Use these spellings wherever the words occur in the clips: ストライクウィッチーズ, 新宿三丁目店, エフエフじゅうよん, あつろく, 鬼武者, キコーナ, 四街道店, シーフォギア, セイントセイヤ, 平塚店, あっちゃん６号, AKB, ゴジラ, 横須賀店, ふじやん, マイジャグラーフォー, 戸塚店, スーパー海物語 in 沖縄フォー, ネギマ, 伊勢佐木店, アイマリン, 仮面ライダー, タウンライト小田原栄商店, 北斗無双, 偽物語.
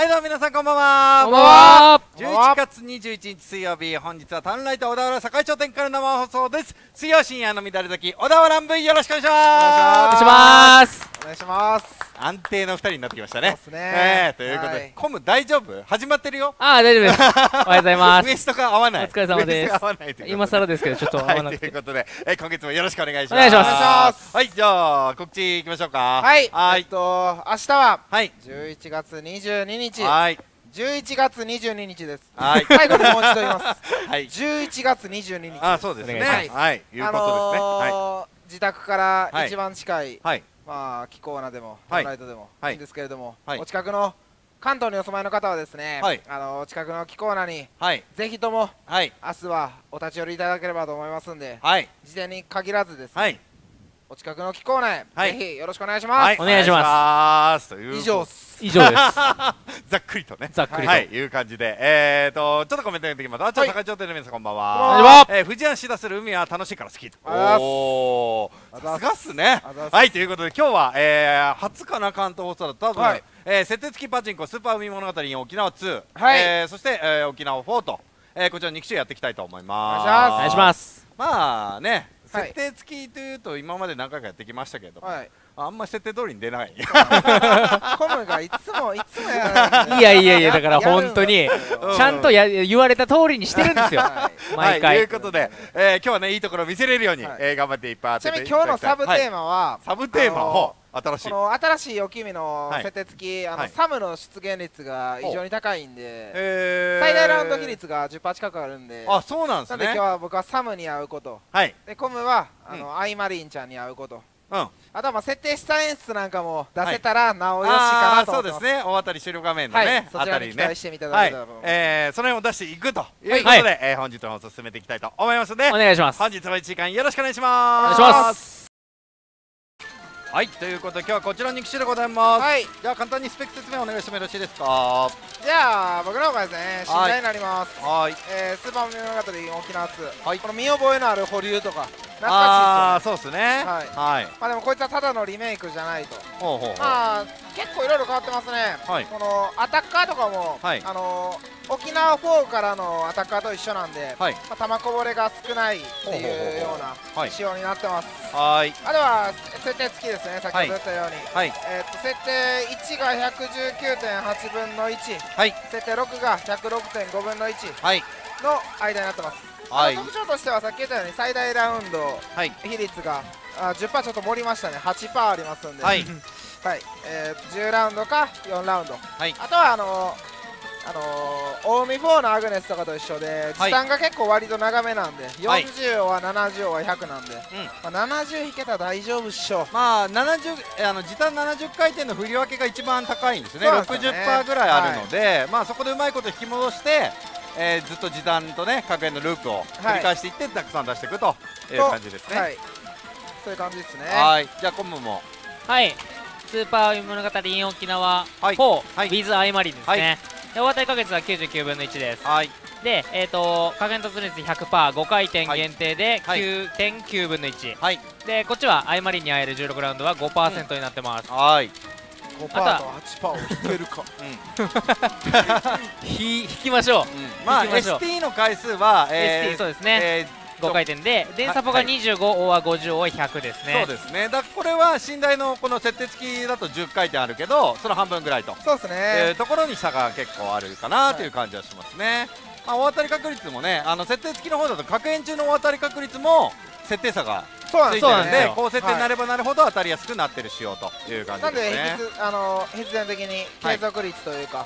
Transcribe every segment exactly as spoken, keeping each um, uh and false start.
はいどうも皆さんこんばんは。こんばんは。じゅういちがつにじゅういちにち水曜日、本日はタウンライト小田原栄商店から生放送です。水曜深夜の乱れ時、小田原ブイよろしくお願いします。お願いします。安定のふたりになってきましたね。ということで、コム大丈夫？始まってるよ。ああ、大丈夫です。おはようございます。ウエストが合わない。お疲れ様です。今更ですけど、ちょっと合わなくて。ということで、今月もよろしくお願いします。お願いします。はい、じゃあ、告知いきましょうか。はい。えっと、明日はじゅういちがつにじゅうににち。はい。じゅういちがつにじゅうににちです。はい。最後にもう一度言います。はい。じゅういちがつにじゅうににち。あ、そうですね。はい。いうことですね。はい。自宅から一番近い。はい。まあ気候なでもタウンライトでもいいんですけれども、お近くの関東にお住まいの方はですね、あのお近くの気候なにぜひとも明日はお立ち寄りいただければと思いますんで、事前に限らずですね、お近くの気候なへぜひよろしくお願いします。お願いします。以上です以上です。ざっくりとね、ざっくりという感じで、えっとちょっとコメント読んできます。あ、ちょっと高知商店の皆さんこんばんは。藤山市出する海は楽しいから好きと。おー、さすがっすね。はい、ということで今日は、えー、初かな関東放送だった多分、はい、えー、設定付きパチンコスーパー海物語に沖縄ツー、はい、えー、そして、えー、沖縄フォーと、えー、こちらに機種やっていきたいと思います。お願いします。まあね、設定付きというと今まで何回かやってきましたけど、はい、あんま設定通りに出ない。コムがいつもいつもやる。いやいやいや、だから本当にちゃんと言われた通りにしてるんですよ。毎回。ということで、今日はねいいところ見せれるように頑張っていっぱい。ちなみに今日のサブテーマはサブテーマを新しい。この新しいおきみの設定付きあのサムの出現率が異常に高いんで、最大ラウンド比率が じゅっパーセント 近くあるんで。あ、そうなんですね。なので今日は僕はサムに会うこと。はい。でコムはあのアイマリンちゃんに会うこと。あとはまあ設定した演出なんかも出せたらなおよしかなと思ってます。そうですね、大当たり終了画面のね、そちらに期待してみただけたらと思います。その辺を出していくということで、本日の放送を進めていきたいと思いますので、お願いします。本日もいちじかんよろしくお願いします。お願いします。はい、ということで今日はこちらに機種でございます。じゃあ簡単にスペック説明お願いしてもよろしいですか。じゃあ僕の方がですね、信頼になります。はい、スーパー海物語沖縄ツー、この見覚えのある保留とかあー、そうですね。まあでもこいつはただのリメイクじゃないと。まあ結構いろいろ変わってますね。このアタッカーとかもあの沖縄フォーからのアタッカーと一緒なんで、弾こぼれが少ないっていうような仕様になってます。あとは設定付きですね。先ほど言ったように設定いちが ひゃくじゅうきゅうてんはちぶんのいち、設定ろくが ひゃくろくてんごぶんのいちの間になってます。特徴としてはさっき言ったように最大ラウンド比率が じゅっパーセント ちょっと盛りましたね。 はちパーセント ありますんで、じゅうラウンドかよんラウンド。あとはあの近江フォーのアグネスとかと一緒で時短が結構割と長めなんで、よんじゅうはななじゅうはひゃくなんでななじゅう引けたら大丈夫っしょ。まあ時短ななじゅっかいてんの振り分けが一番高いんですね。 ろくじゅっパーセント ぐらいあるので、そこでうまいこと引き戻してえー、ずっと時短とね、格言のループを繰り返していって、はい、たくさん出していくという感じですね。はい、そういう感じですね。はい、じゃあコムもはいスーパー海物語 in 沖縄フォー with アイマリンですね。で、大当たり確率はきゅうじゅうきゅうぶんのいちです。はいで、えっと加減突率 ひゃくパーセント、 ごかいてん限定で きゅうてんきゅうぶんのいち、はい、でこっちはアイマリンに会えるじゅうろくラウンドは ごパーセント になってます。うん、はい、ごパーセントとはちパーセント を引けるか。引きましょう。まあ エスティー の回数は エスティー そうですね、ごかいてんで電サポがにじゅうご、オアごじゅう、オアひゃくですね。そうですね。だこれは信頼のこの設定付きだとじゅっかいてんあるけど、その半分ぐらいと。そうですね。ところに差が結構あるかなという感じはしますね。まあ大当たり確率もね、あの設定付きの方だと確変中の大当たり確率も設定差がそうなんで、高設定になればなるほど当たりやすくなってる仕様という感じですね。なので必然的に継続率というか、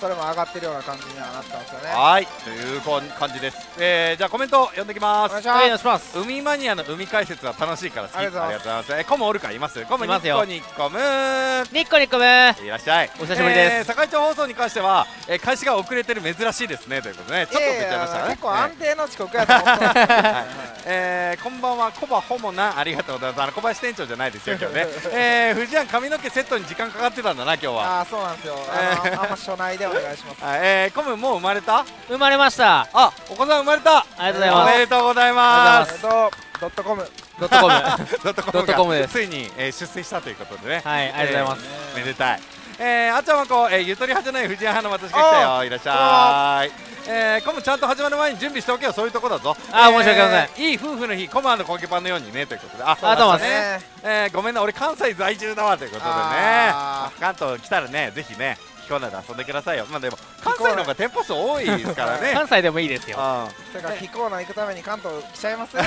それも上がってるような感じにはなったんですよね。はい、という感じです。えじゃあコメント読んできます。お願いします。海マニアの海解説は楽しいから好き。ありがとうございます。コムおるかいます。コムニッコニッコムニッコニッコムいらっしゃい。お久しぶりです。堺町放送に関しては開始が遅れてる珍しいですねということで、ちょっと遅れちゃいましたね。結構安定の遅刻やと思ってます。こんばんは、コバホモナ、ありがとうございます。あの小林店長じゃないですよ今日ね。え藤山髪の毛セットに時間かかってたんだな今日は。あ、そうなんですよ。あんま所内でお願いします。えー、コムもう生まれた？生まれました。あ、お子さん生まれた。ありがとうございます。おめでとうございます。ドットコム。ドットコム。ドットコムがついに出世したということでね。はい、ありがとうございます。めでたい。えー、あちゃまこ、えー、ゆとり派じゃない藤井派の私が来たよ。いらっしゃい。えー、コムちゃんと始まる前に準備しておけよ。そういうとこだぞ。あ、申し訳ございません。いい夫婦の日、コム&コケパンのようにねということで。あ、そうだね。えー、ごめんな、俺関西在住だわということでね。関東来たらね、ぜひね。聞こえないで遊んでくださいよ。まあでも関西の方が店舗数多いですからね。関西でもいいですよ。それから飛行な行くために関東来ちゃいますよ。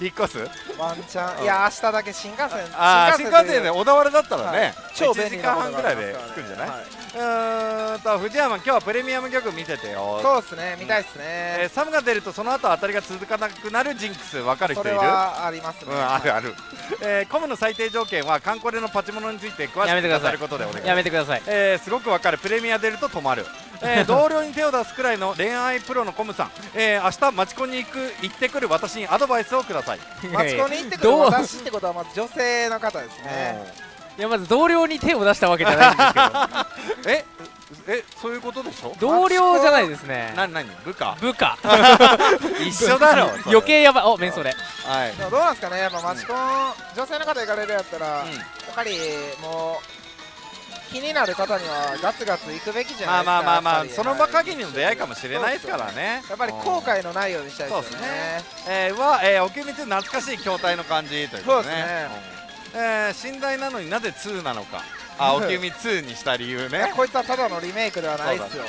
引っ越す？ワンチャン。いや明日だけ新幹線。新幹線で小田原だったらね。超便利ないちじかんはんぐらいで着くんじゃない？うんと藤山今日はプレミアム曲見ててよ。そうですね。見たいですね。サムが出るとその後当たりが続かなくなるジンクスわかる人いる？ありますね。あるある。コムの最低条件はカンコレのパチモノについて詳しく語ることでお願いします。やめてください。すごくわかる。プレミア出ると止まる、えー、同僚に手を出すくらいの恋愛プロのコムさん、えー、明日マチコンに行く行ってくる私にアドバイスをください。マチコンに行ってくる私ってことはまず女性の方ですね。いやまず同僚に手を出したわけじゃないんですけどええ、そういうことでしょ。同僚じゃないですね。なになに部下部下一緒だろ。余計やばい。お、メンソレ。はい。どうなんですかね。やっぱマチコン女性の方行かれるやったらやっぱりもう気になる方にはガツガツ行くべきじゃないですか。まあまあまあまあ、その場限りの出会いかもしれないですからね。やっぱり後悔のないようにしたいですね。えはえお給水懐かしい筐体の感じということね。寝台なのになぜになのか。あ、お給水ににした理由ね。こいつはただのリメイクではないですよ。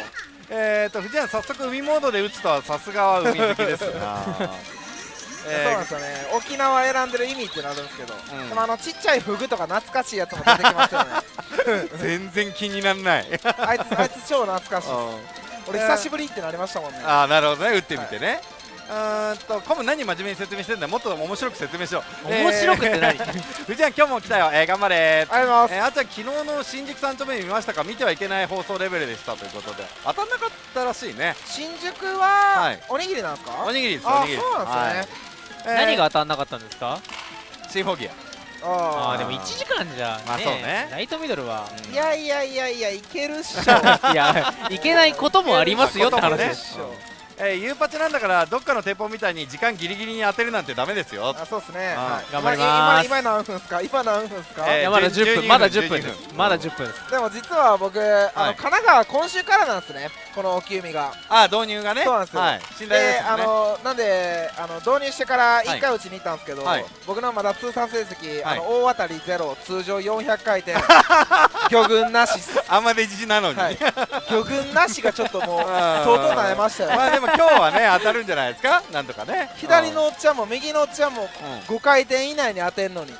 えっと藤原早速海モードで打つとはさすがは海好きですな。沖縄選んでる意味ってなるんですけど、うん、あのちっちゃいフグとか懐かしいやつも出てきますよね。全然気にならないあいつ。あいつ超懐かしい。俺久しぶりってなりましたもんね。ああなるほどね。打ってみてね。はい、うんとコム何真面目に説明してんだよ。もっと面白く説明しよう。面白くって何？藤ちゃん今日も来たよ。えー、頑張れー。ありがとうございます。えー、あちゃん昨日の新宿三丁目見ましたか。見てはいけない放送レベルでしたということで当たんなかったらしいね。新宿はおにぎりなんですか？おにぎりです。おにぎり。そうなんですね。何が当たんなかったんですか？シーフォギア。ああでもいちじかんじゃね。ライトミドルは、いやいやいやいやいけるっしょ。いやいけないこともありますよって話でしょ。えゆうぱちなんだからどっかの鉄砲みたいに時間ギリギリに当てるなんてダメですよ。あ、そうですね。頑張ります。今何分ですか？今何分ですか？いやまだじゅっぷん、まだじゅっぷんです。まだじゅっぷんです。でも実は僕神奈川今週からなんですね、このお給水が。あ、導入がね。そうなんですよ。なんで導入してからいっかいうちに行ったんですけど、僕のまだ通算成績大当たりゼロ、通常よんひゃくかいてん、魚群なし。あんまり自信なのに魚群なしがちょっともう相当悩ましたよ。今日はね当たるんじゃないですか。なんとかね。左のおっちゃんも右のおっちゃんもごかいてん以内に当てんのに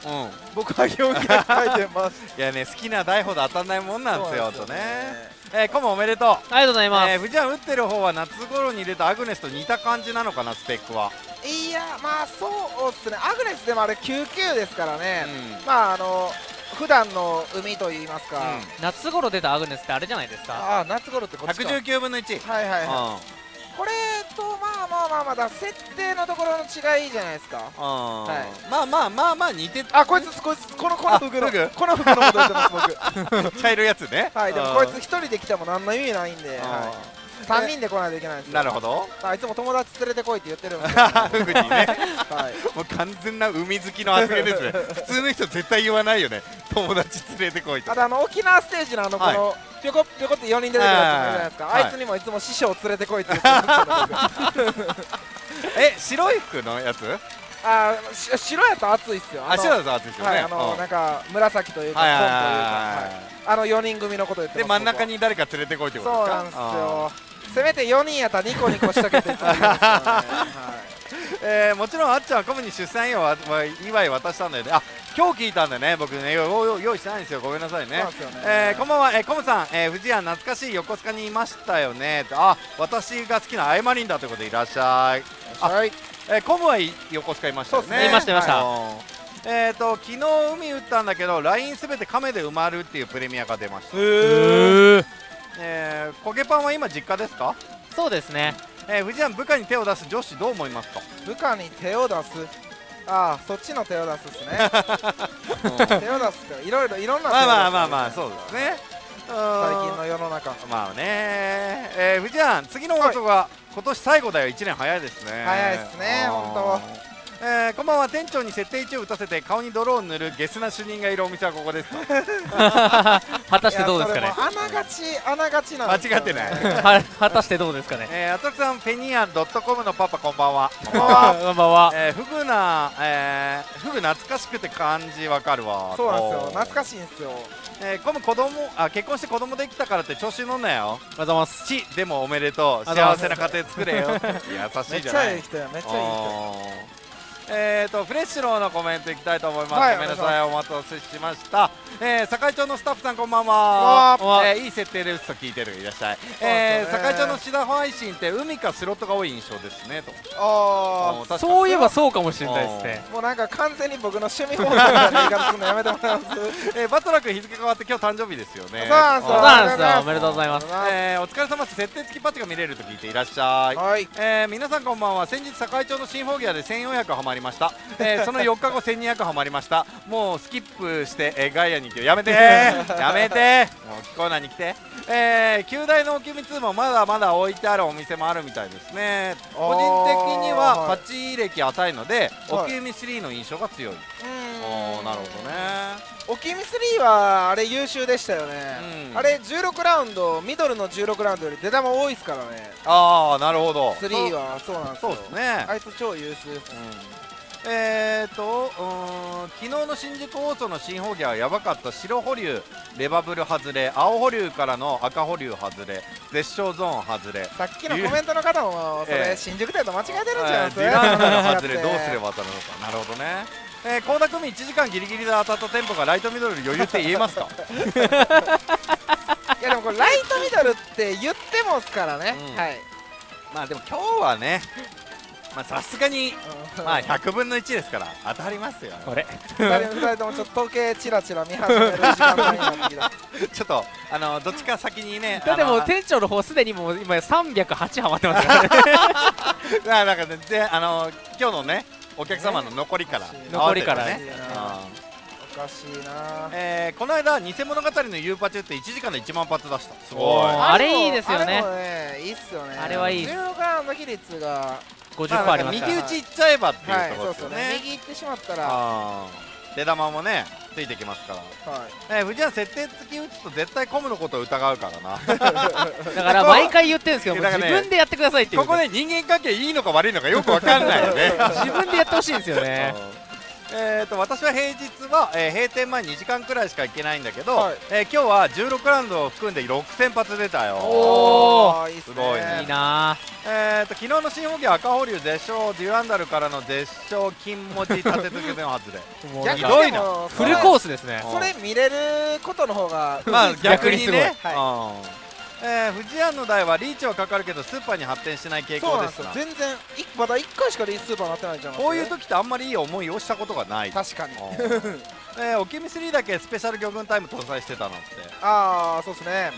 僕はよんひゃくかいてん回して。いやね、好きな台ほど当たんないもんなんですよとね。コムおめでとう。ありがとうございます。藤山打ってる方は夏頃に出たアグネスと似た感じなのかな、スペックは。いやまあそうっすね。アグネスでもあれきゅうきゅうですからね。まああの普段の海といいますか、夏頃出たアグネスってあれじゃないですか。あ、夏頃ってこっちか。ひゃくじゅうきゅうぶんのいち。はいはいはい。これとまあまあまあまだ設定のところの違いじゃないですか。はい。まあまあまあまあ似て。あ、こいつこいつこのこの服のこの服のこと言ってます僕。茶色いやつね。はい。でもこいつ一人で来ても何の意味ないんで。三人で来ないといけないんです。なるほど。いつも友達連れてこいって言ってるんです。服にね。はい。もう完全な海好きの発言ですね。普通の人絶対言わないよね。友達連れてこい。あとあの沖縄ステージのあのこの。ぴょこぴょこってよにん出てくるやつじゃないですか。あいつにもいつも師匠連れてこいって言ってるんですけど。え、白い服のやつ？あ、白やと暑いっすよ。あ、白やと暑いっすよね。あのなんか紫というか紺というか、あのよにん組のこと言ってます。で、真ん中に誰か連れてこいってことですか？そうなんですよ。せめてよにんやったらニコニコしとけって言ってるんですよね。えー、もちろんあっちゃんはコムに出産祝い渡したんだよね。あ、今日聞いたんだよね。僕ね、用意してないんですよ。ごめんなさいね。えー、こんばんは。えー、コムさん、えー、藤谷懐かしい横須賀にいましたよね。あ、私が好きなアイマリンだということでいらっしゃい。はい。えー、コムは横須賀いましたよね。そうですね。いましたいました。はいえーと昨日海打ったんだけどラインすべて亀で埋まるっていうプレミアが出ました。へー。えー、コケパンは今実家ですか？そうですね。えー、藤山部下に手を出す女子どう思いますか？部下に手を出す、ああそっちの手を出すですね。手を出すっていろいろいろんな手を出す、ね、まあまあまあまあそうですね。最近の世の中まあね。えー、藤山次の放送が今年最後だよ。いちねん早いですね。早いですね本当。えー、こんばんは。店長に設定いちを打たせて顔に泥を塗るゲスな主任がいるお店はここですと果たしてどうですかね。あながちあながちなんです、ね、間違ってない果たしてどうですかね。えー、アトクさんフェニアン .com のパパこんばんは。こんばんは。こんばんは。えー、フグな、えー、フグ懐かしくて感じわかるわ。そうなんですよ、懐かしいんですよ。えー、この子供あ結婚して子供できたからって調子乗んなよ。あざます。ちでもおめでとう。幸せな家庭作れよ。優しいじゃない。めっちゃいい人や、めっちゃいい人。えーとフレッシュローのコメントいきたいと思います。ごめんなさい、お待たせしました。えー、堺町のスタッフさんこんばんは。えー、いい設定で打つと聞いてる、いらっしゃい。えー、堺町のシダ配信って海かスロットが多い印象ですねと。ああ、そういえばそうかもしれないですね。もうなんか完全に僕の趣味方向で映画するのやめてもらいます。えー、バトラ君日付変わって今日誕生日ですよね。そうなんですよ、おめでとうございます。えー、お疲れ様です。設定付きパッチが見れると聞いていらっしゃい。はい。えー、皆さんこんばんは。先日堺町の新フォギアでせんよんひゃくハマりました。えー、そのよっかごせんにひゃくハマりました。もうスキップして、えー、ガイアに行く。やめてーやめてーもう聞こえないに来て。えー、旧大のおきみつもまだまだ置いてあるお店もあるみたいですね。個人的にはパチ歴浅いので、はい、おきみスリーの印象が強い。おー、なるほどね。おきみスリーはあれ優秀でしたよね。うん、あれじゅうろくラウンド、ミドルのじゅうろくラウンドより出玉多いですからね。あー、なるほど。スリーはそうなんですよ。そうですね。あいつ超優秀ですね。うん、えーとうん昨日の新宿放送の新フォギャはやばかった。白保留レバブル外れ、青保留からの赤保留外れ、絶唱ゾーン外れ。さっきのコメントの方もそれ、えー、新宿店と間違えてるんじゃないですか。ディラーナの外れどうすれば当たるのか。なるほどね。えー、高田組いちじかんギリギリで当たったテンポがライトミドル余裕って言えますかいやでもこれライトミドルって言ってますからね、うん、はい。まあでも今日はねさすがにまあひゃくぶんのいちですから当たりますよ。これふたりともちょっと時計チラチラ見始める時間がないんだけどちょっとあのどっちか先にね。でも店長の方すでにもう今さんびゃくはちハマってますからね。だからねあの今日のねお客様の残りから残りからね。おかしいな。えこの間偽物語のユーパチュっていちじかんでいちまん発出した。すごい。あれいいですよね。いいっすよね。あれはいい。じゅうろくの比率がごじゅっパーセント ありますから右打ちいっちゃえばっていうところですよね。右行ってしまったら出玉もねついてきますから。え、藤原設定付き打つと絶対コムのことを疑うからな。だから毎回言ってるんですけど自分でやってくださいっていう。ここで人間関係いいのか悪いのかよくわかんないよね。自分でやってほしいんですよね。えーと私は平日は、えー、閉店前にじかんくらいしか行けないんだけど、はい、えー、今日はじゅうろくラウンドを含んでろくせん発出たよ。おー、すごいね。いいな。えーと昨日の新フォギア赤保留絶唱デュランダルからの絶唱金持ち立て続けのはずでひどいな。フルコースですね。それ見れることの方がまあ逆にね。えー、富士庵の台はリーチはかかるけどスーパーに発展しない傾向ですが、全然まだいっかいしかリーチスーパーになってないじゃん。こういう時ってあんまりいい思いをしたことがない。確かに、えー、おきみスリーだけスペシャル魚群タイム搭載してたのって。ああそうですね、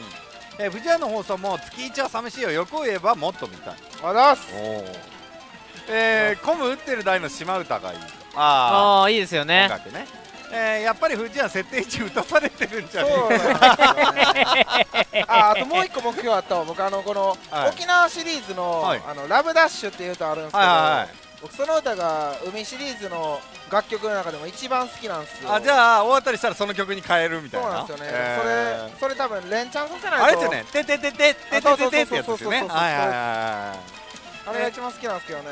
うん。えー、富士庵の放送も月いちは寂しいよ、よく言えばもっと見たい。あらっす。えー、コム打ってる台の島唄がいい。ああいいですよね。えー、やっぱり藤は設定値打たされてるんじゃねえか。ああともう一個目標あったわ僕。あのこの沖縄シリーズの「あのラブダッシュ」っていう歌あるんですけど、僕その歌が海シリーズの楽曲の中でも一番好きなんですよ。あ、じゃあ大当たりしたらその曲に変えるみたいな。そうなんですよね。それそれ多分連チャンさせないとあれですよね。「てててててててて」ってやつですよね。あれが一番好きなんですけどね。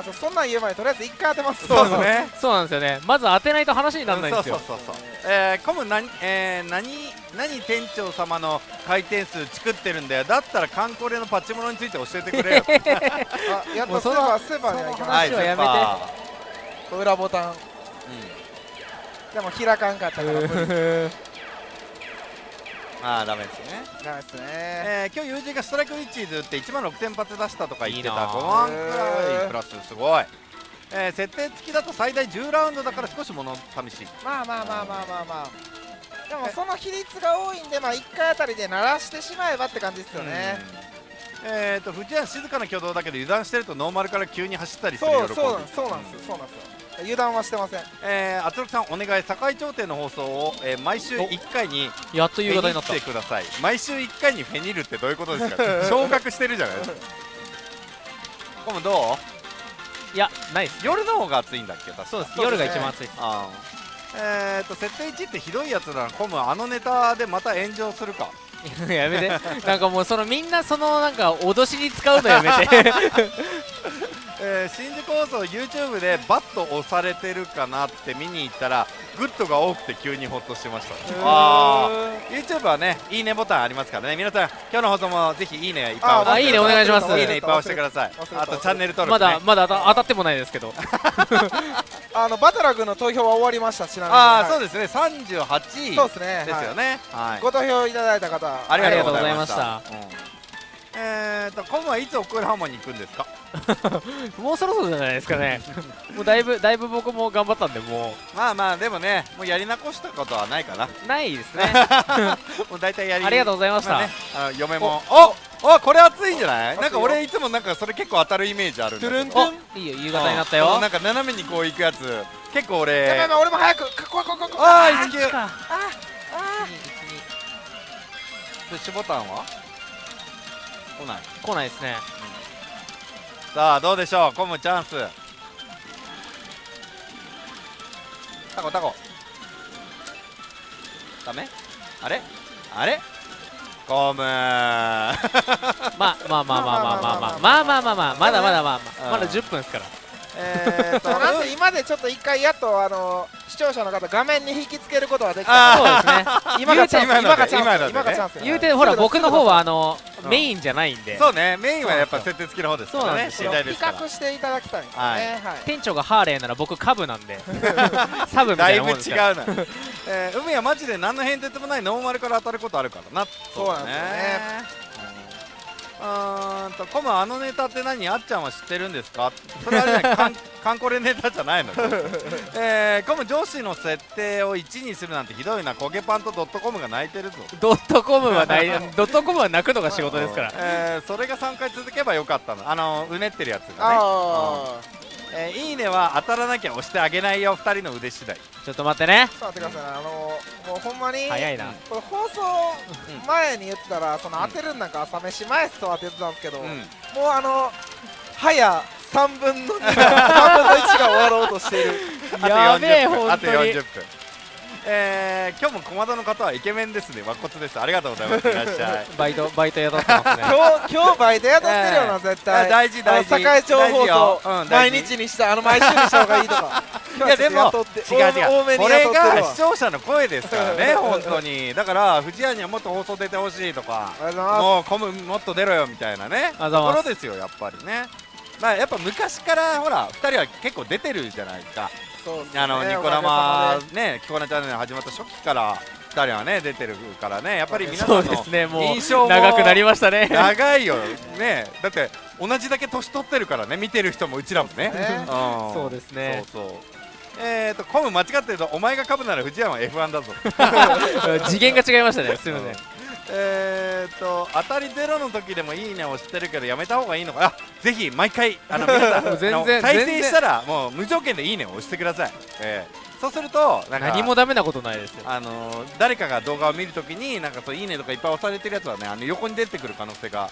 あとそんなん言う前にとりあえず一回当てます。そうですね。そうなんですよね。まず当てないと話にならないんですよ。そうそうそうそう。えー、コム何、えー、何何店長様の回転数作ってるんだよ。だったら観光例のパチモノについて教えてくれよ。あ、やっとスーパースーパーには行きましょう。はい、やめて。裏ボタン。うん、でも開かんかったから。ああダメですね。ダメですね。えー、今日友人がストライクウィッチーズっていちまんろくせん発出したとか言ってた。ごまんくらいプラスすごい。えー、設定付きだと最大じゅうラウンドだから少し物寂しい。まあまあまあまあまあまあ。でもその比率が多いんでまあいっかいあたりで鳴らしてしまえばって感じですよね。えっと藤原静かな挙動だけど油断してるとノーマルから急に走ったりする喜び。そうそうそうなんですよ。そうなんですよ。油断はしてません。えー、あつろくさんお願い、堺町店の放送を、えー、毎週いっかいにやっと夕方になってください。毎週いっかいにフェニルってどういうことですか。昇格してるじゃないですか。コムどう？いやないです。夜の方が暑いんだっけ。そうです、夜が一番暑いです。えっと設定いちってひどいやつだな。コムあのネタでまた炎上するかやめてなんかもうそのみんなそのなんか脅しに使うのやめてえー、新宿放送 YouTube でバッと押されてるかなって見に行ったらグッドが多くて急にホッとしました。あー YouTube はねいいねボタンありますからね。皆さん今日の放送もぜひいいねいっぱい押して、あ、いいねお願いします。いいねいっぱい押してください。あとチャンネル登録、ね、まだまだ当たってもないですけどあのバトラ君の投票は終わりました。ちなみにああ、はい、そうですねさんじゅうはちいそうですねですよね、はい、ご投票いただいた方ありがとうございました。えーとコムはいつオクラハマに行くんですかもうそろそろじゃないですかねもうだいぶだいぶ僕も頑張ったんで、もうまあまあでもねもうやり残したことはないかな。ないですねもう大体やりありがとうございました、ね、あ嫁もおおおこれ熱いんじゃない。なんか俺いつもなんかそれ結構当たるイメージあるんだけど。トゥルントゥンいいよ夕方になったよ。なんか斜めにこう行くやつ結構俺やばいやばい俺も早くこここここああいちきゅうああプッシュボタンは来ない来ないですね。さあどうでしょうコムチャンス。タコタコダメあれあれコムまあまあまあまあまあまあまあまあまあまだまだまあまだじゅっぷんですから。えーとなんせ今でちょっと一回やっとあの視聴者の方画面に引きつけることはできた。そうですね今がチャンス今がチャンス言うてほら僕の方はあのメインじゃないんで。そうねメインはやっぱ設定付きの方ですからね。比較していただきたいですね。店長がハーレーなら僕カブなんでサブみたいなもんですから。だいぶ違うな。海はマジで何の変哲もないノーマルから当たることあるからな。そうなんですね。うんとコムあのネタって何あっちゃんは知ってるんですか。それはねカンコレネタじゃないの、えー、コム上司の設定をいちにするなんてひどいな。コゲパンとドットコムが泣いてるぞ。ドットコムは泣いドットコムは泣くのが仕事ですから、えー、それがさんかい続けばよかったのあのうねってるやつがね。えー、いいねは当たらなきゃ押してあげないよふたりの腕次第。ちょっと待ってねちょっと待ってください。あのー、もうほんまに早いな。これ放送前に言ったらその当てるんなんか朝飯前っすと当ててたんですけど、うん、もうあの早さんぶんのに さんぶんのいちが終わろうとしているやべえほんとにあとよんじゅっぷん。えー、今日も駒田の方はイケメンですね。和骨です。ありがとうございます。いらっしゃい。バイトバイト雇ってますね今日今日バイト雇ってるよな絶対。大事大事栄町放送毎日にしたあの毎週にした方がいいとか。いやでも違う違うこれが視聴者の声ですからね本当に。だからフジヤにはもっと放送出てほしいとかもうコムもっと出ろよみたいなねところですよやっぱりね。まあやっぱ昔からほらふたりは結構出てるじゃないですか。あのニコ生ね「キコナチャンネル」始まった初期からふたりはね出てるからねやっぱり皆さんの印象も長くなりましたね。長いよね。だって同じだけ年取ってるからね見てる人もうちらもね。そうですね。そうそうえーとコム間違ってるとお前が株なら藤山は エフワン だぞ次元が違いましたねすいません。えーと当たりゼロの時でもいいねをしてるけどやめた方がいいのか。あぜひ毎回あの皆さん全然再生したらもう無条件でいいねを押してください、えー、そうするとなんか何もダメなことないですよ。あの誰かが動画を見るときになんかそういいねとかいっぱい押されてるやつはねあの横に出てくる可能性が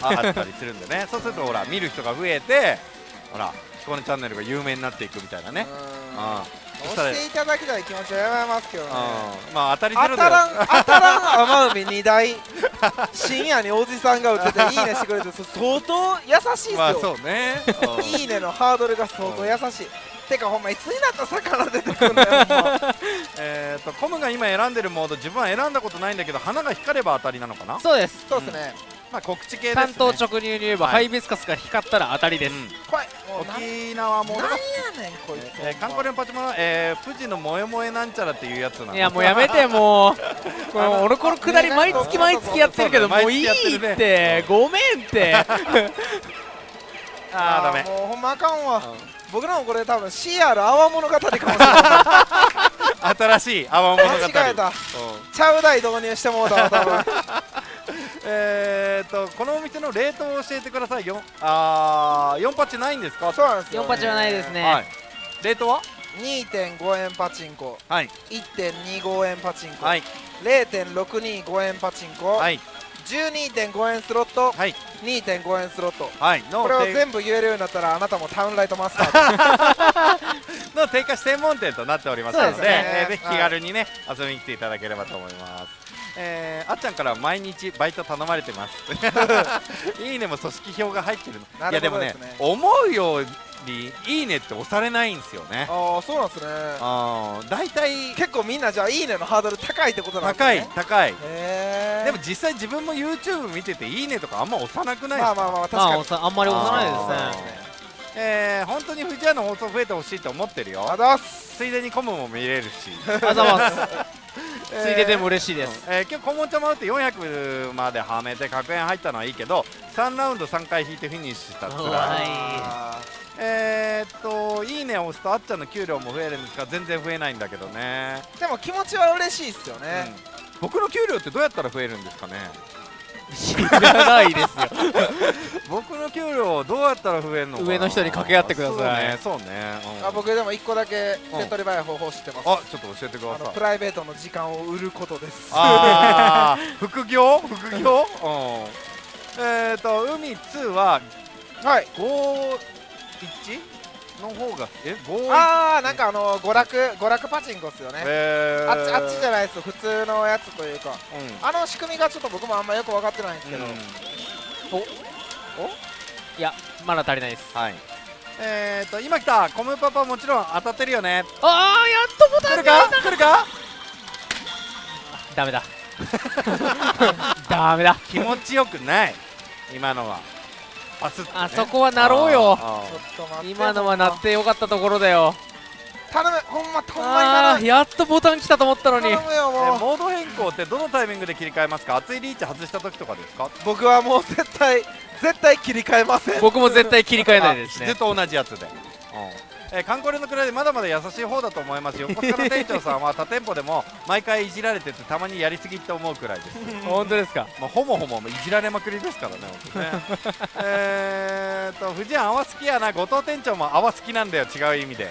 あったりするんでねそうするとほら見る人が増えてほらキコネチャンネルが有名になっていくみたいなね。押していただきたい気持ちはやめますけどね。まあ当たりゼロで当たらん当たらん甘海にだい深夜におじさんが打ってていいねしてくれて相当優しいですよ。まあそうねいいねのハードルが相当優しい。てかほんまいつになったら魚出てくるんだよえっとコムが今選んでるモード自分は選んだことないんだけど花が光れば当たりなのかな。そうですそうですね。まあ告知系ですね。関東直入に言えばハイビスカスが光ったら当たりです。沖縄もなんやねんこいつ。観光連パチモノ富士のもえもえなんちゃらっていうやつなん。いやもうやめてもうこれオロコロ下り毎月毎月やってるけどもういいってごめんってああダメもうほんまあかんわ。僕らもこれ多分 シーアール 泡物語かもしれない新しい泡物語間違えたちゃう台導入してもうたわ多分えーとこのお店の冷凍を教えてくださいよ。ああよんパチないんですか。そうなんですよ、ね、よんパチはないですね、はい、冷凍は にてんご 円パチンコ、はい、いってんにご 円パチンコ、はい、れいてんろくにご 円パチンコ、はい、じゅうにてんごえんスロット、はい、にてんごえんスロット、はい、これを全部言えるようになったらあなたもタウンライトマスターの定価専門店となっておりますの で, です、ねえー、ぜひ気軽に、ね、はい、遊びに来ていただければと思います。えー、あっちゃんから毎日バイト頼まれてますいいねも組織票が入ってるの、いやでもね、思うよりいいねって押されないんですよね。ああ、そうなんですね。ああ、大体結構みんなじゃあいいねのハードル高いってことなんですね。高い高い。でも実際自分も YouTube 見てていいねとかあんま押さなくないですか。まあまあまあ、確かにあんまり押さないですね。えー、本当に藤屋の放送増えてほしいと思ってるよ。あざます。ついでにコムも見れるし。あざます。ついででも嬉しいです、えーえー、今日顧問ちゃんも打ってよんひゃくまではめて確変入ったのはいいけどさんラウンドさんかい引いてフィニッシュしたつらい。えーっといいねを押すとあっちゃんの給料も増えるんですが全然増えないんだけどね。でも気持ちは嬉しいですよね、うん、僕の給料ってどうやったら増えるんですかね。知らないですよ僕の給料どうやったら増えるのか、上の人に掛け合ってください。そうね、僕でもいっこだけ手っ取り早い方法知ってます。あ、ちょっと教えてください。プライベートの時間を売ることです。ああ、副業副業えっと海にはごいちの方がえごああ、なんかあの娯楽娯楽パチンコっすよね。あっちじゃないです、普通のやつというか、あの仕組みがちょっと僕もあんまよく分かってないんですけど、おいや、まだ足りないです。はい、えーと、今来たコムパパもちろん当たってるよね。ああ、やっとボタンが来るか来るかダメだダメだ、気持ちよくない今のは。パスッとね、あそこはなろうよ。今のはなってよかったところだよ。頼む、ほんまとんまにやっとボタン来たと思ったのに。モード変更ってどのタイミングで切り替えますか。熱いリーチ外した時とかですか。僕はもう絶対絶対切り替えません。僕も絶対切り替えないですねずっと同じやつで、うん、えー、カンコレの位でまだまだ優しい方だと思います。横須賀の店長さんは他店舗でも毎回いじられててたまにやりすぎって思うくらいです本当ですか。まあ、ほぼほぼいじられまくりですからね本当ねえーと藤庵泡好きやな。後藤店長も泡好きなんだよ、違う意味で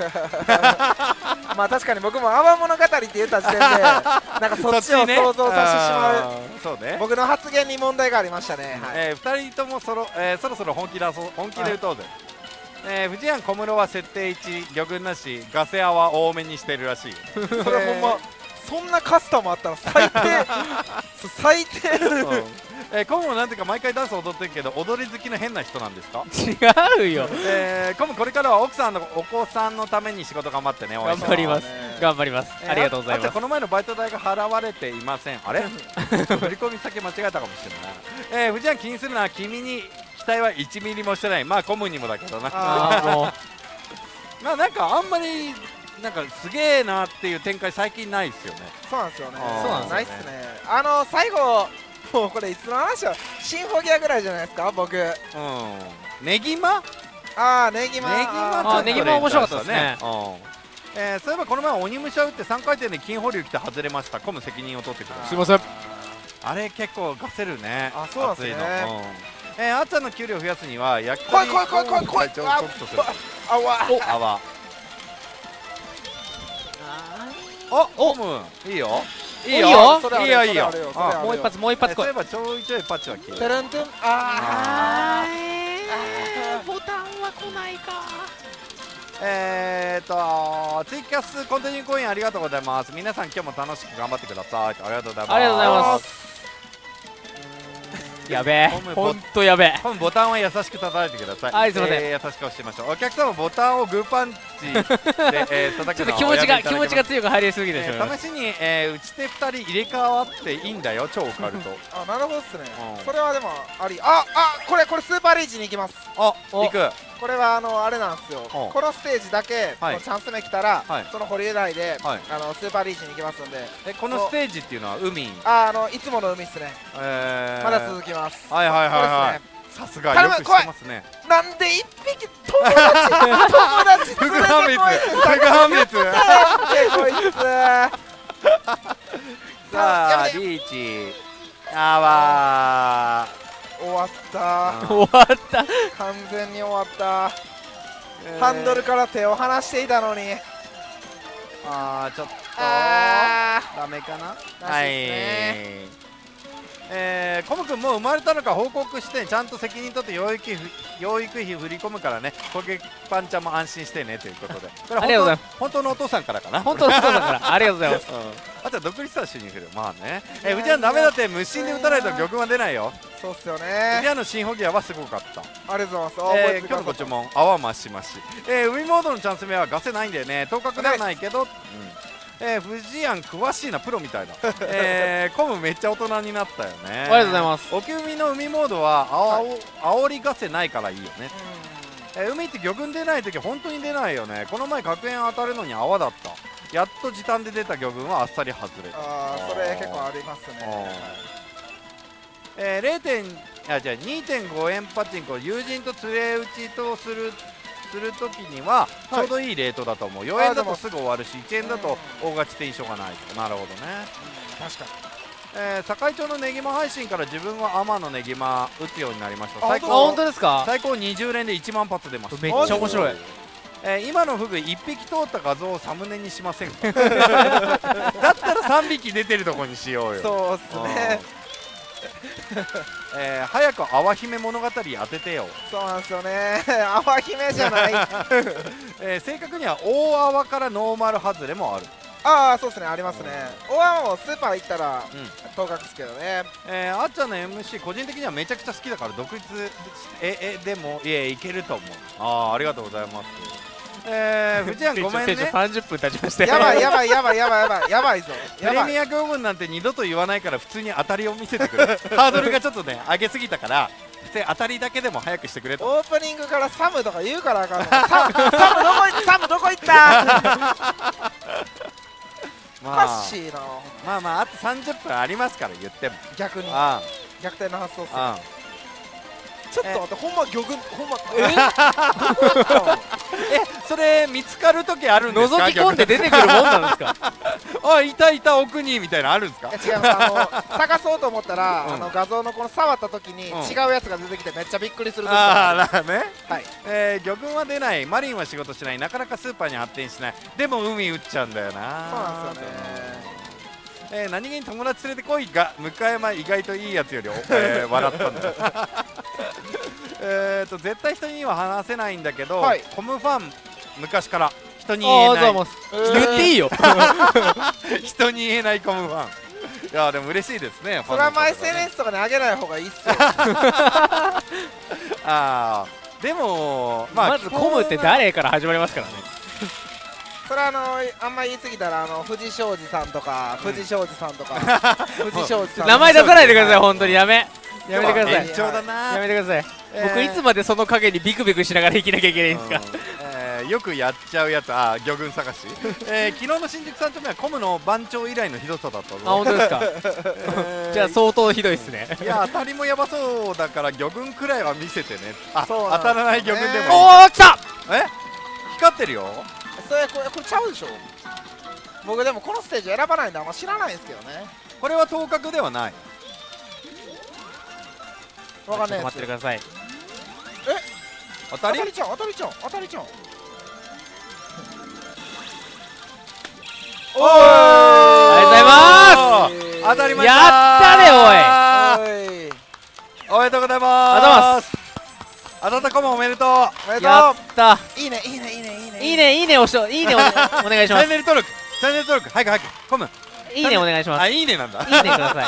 まあ確かに僕も泡物語って言った時点でなんかそっちを想像させてしまう、ね、僕の発言に問題がありましたね。ふたりとも そ, ろ、えー、そろそろ本気だそう、本気で打とうぜ。えー、藤庵小室は設定いち、魚群なし、ガセ泡多めにしてるらしいそれほんま、そんなカスタムあったら最低最低えー、コムもなんていうか毎回ダンス踊ってるけど踊り好きの変な人なんですか。違うよ、えー、コムこれからは奥さんのお子さんのために仕事頑張ってね。頑張ります頑張ります、えー、ありがとうございます。この前のバイト代が払われていません。あれ振り込み先間違えたかもしれない。えー、藤庵気にするのは君に期待はいちミリもしてない。まあコムにもだけどなあまあなんかあんまりなんかすげえなっていう展開最近ないですよね。そうなんですよね。そうなんないっすね。あの最後もうこれいつの話はシンフォギアぐらいじゃないですか僕。うん。ネギマ？ああネギマ。ネギマ面白かったですね。ええ、そういえばこの前鬼武者打ってさんかいてんで金保留来て外れました。コム責任を取ってください。すいません。あれ結構ガセるね。あ、そうなんですね。ええ、あっちゃんの給料増やすには焼き鳥。怖い怖い怖い怖い怖い。あわあわ。あ、コムいいよいいよいいよいいよ、もう一発もう一発来い。そういえばちょいちょいパッチは消える。ああボタンは来ないか。えっとツイキャスコンティニューコインありがとうございます。皆さん今日も楽しく頑張ってください。ありがとうございますありがとうございます。やべえ本当やべえ。ボタンは優しく叩いてください。はいすいません、優しく押しましょう。お客様ボタンをグーパンちょっと気持ちが気持ちが強く入りすぎでしょ。試しに打ち手ふたり入れ替わっていいんだよ、超オカルト。あ、なるほどっすね。それはでもあり。ああ、これこれスーパーリーチに行きます。あ、行く。これはあのあれなんですよ、このステージだけチャンス目来たらその保留台でスーパーリーチに行きますんで。このステージっていうのは海、ああのいつもの海っすね。まだ続きます。はいはいはい。さすがよく知ってますね。なんで一匹友達友達フグ判別フグ判別さあリーチあわ終わった終わった完全に終わった。ハンドルから手を離していたのに。ああちょっとダメかな。はいえー、コム君もう生まれたのか報告して、ちゃんと責任取って養育費、養育費振り込むからね、コケパンちゃんも安心してねということで、これは本当のお父さんからかな、本当のお父さんからありがとうございます、うん、あとは独立したら主任振る、まあね、えー、うちはダメだって、無心で打たないと玉は出ないよ。そうっすよね。うちはの新ホギアはすごかった。ありがとうございます。今日のご注文泡増し増し、えー、海モードのチャンス目はガセないんだよね、当確ではないけど、うん、えー、フジアン詳しいな、プロみたいな、えー、コムめっちゃ大人になったよね。ありがとうございます。おき海の海モードはあおりガセないからいいよね、えー、海って魚群出ないとき本当に出ないよね。この前角円当たるのに泡だった、やっと時短で出た魚群はあっさり外れた。ああ、それ結構ありますね。えー、にてんごえんパチンコ、友人と連れ打ちとするするときにはちょうどいいレートだと思う。よえんだとすぐ終わるし、いちえんだと大勝ちって印象がない。なるほどね、確かに。えー、境町のねぎま配信から自分は天のねぎま打つようになりました。最高、本当ですか。最高にじゅうれんでいちまん発出ました。めっちゃ面白い。えー、今のフグいっぴき通った画像をサムネにしませんか。だったらさんびき出てるとこにしようよ。そうっすね。えー、早く「あわひめ物語」当ててよ。そうなんですよね。あわひめじゃない。えー、正確には大あわからノーマル外れもある。ああ、そうですね、ありますね。大あわもスーパー行ったら当確ですけどね。えー、あっちゃんの エムシー 個人的にはめちゃくちゃ好きだから独立ええでもいえいけると思う。ああ、ありがとうございます。えー、フジアンごめんね。さんじゅっぷん経ちました。やばいやばいやばいやばいやばいやばいぞ。プレミア部分なんて二度と言わないから、普通に当たりを見せてくれ。ハードルがちょっとね上げすぎたから、普通当たりだけでも早くしてくれと。オープニングからサムとか言うからあかんの。サムどこ行った。おかしいな。まあまあ、あとさんじゅっぷんありますから、言っても逆に逆転の発想っすね。ちょっと待って、ほんま魚群、ほんま、ええ、それ見つかるときあるんですか。覗き込んで出てくるもんなんですか。あ、いたいた奥にみたいなのあるんですか。違う、あの探そうと思ったら、あの画像のこの触ったときに違うやつが出てきてめっちゃびっくりする。ああ、ね。はい。ええ、魚群は出ない、マリンは仕事しない、なかなかスーパーに発展しない。でも海打っちゃうんだよな。そうなんですよね。ええ、何気に友達連れてこいが向山意外といいやつより笑ったんだよ。えーと絶対人には話せないんだけど、はい、コムファン昔から人に言えない。言っていいよ。人に言えないコムファン。いやー、でも嬉しいですね。それはまあ エスエヌエス とかに上げない方がいいっすよ。あー、でもまあまずコムって誰から始まりますからね。それはあのー、あんまり言い過ぎたら、あの藤正治さんとか藤正治さんとか藤正治さん。名前出さないでください、本当にやめ。やめてください。延長だな。やめてください。僕いつまでその陰にビクビクしながら生きなきゃいけないんですか。よくやっちゃうやつ、あ、魚群探し。え、昨日の新宿三丁目はコムの番長以来のひどさだった。あ、本当ですか。じゃあ相当ひどいですね。いや、当たりもやばそうだから魚群くらいは見せてね。あ、当たらない魚群でも。おお、来た。え、光ってるよ。それこれこれちゃうでしょ。僕でもこのステージ選ばないんであんま知らないんですけどね。これは当確ではない。わかんないやつ。待ってください。え、当たり当たりちゃん当たりちゃん当たりちゃん。おー、ありがとうございます。当たりました。やったね。おい、おめでとうございます。当たったコムおめでとう。やった。いいねいいねいいねいいねいいねいいね。お願いします。チャンネル登録、チャンネル登録、早く早く。コムいいねお願いします。あ、いいねなんだ。いいねくださ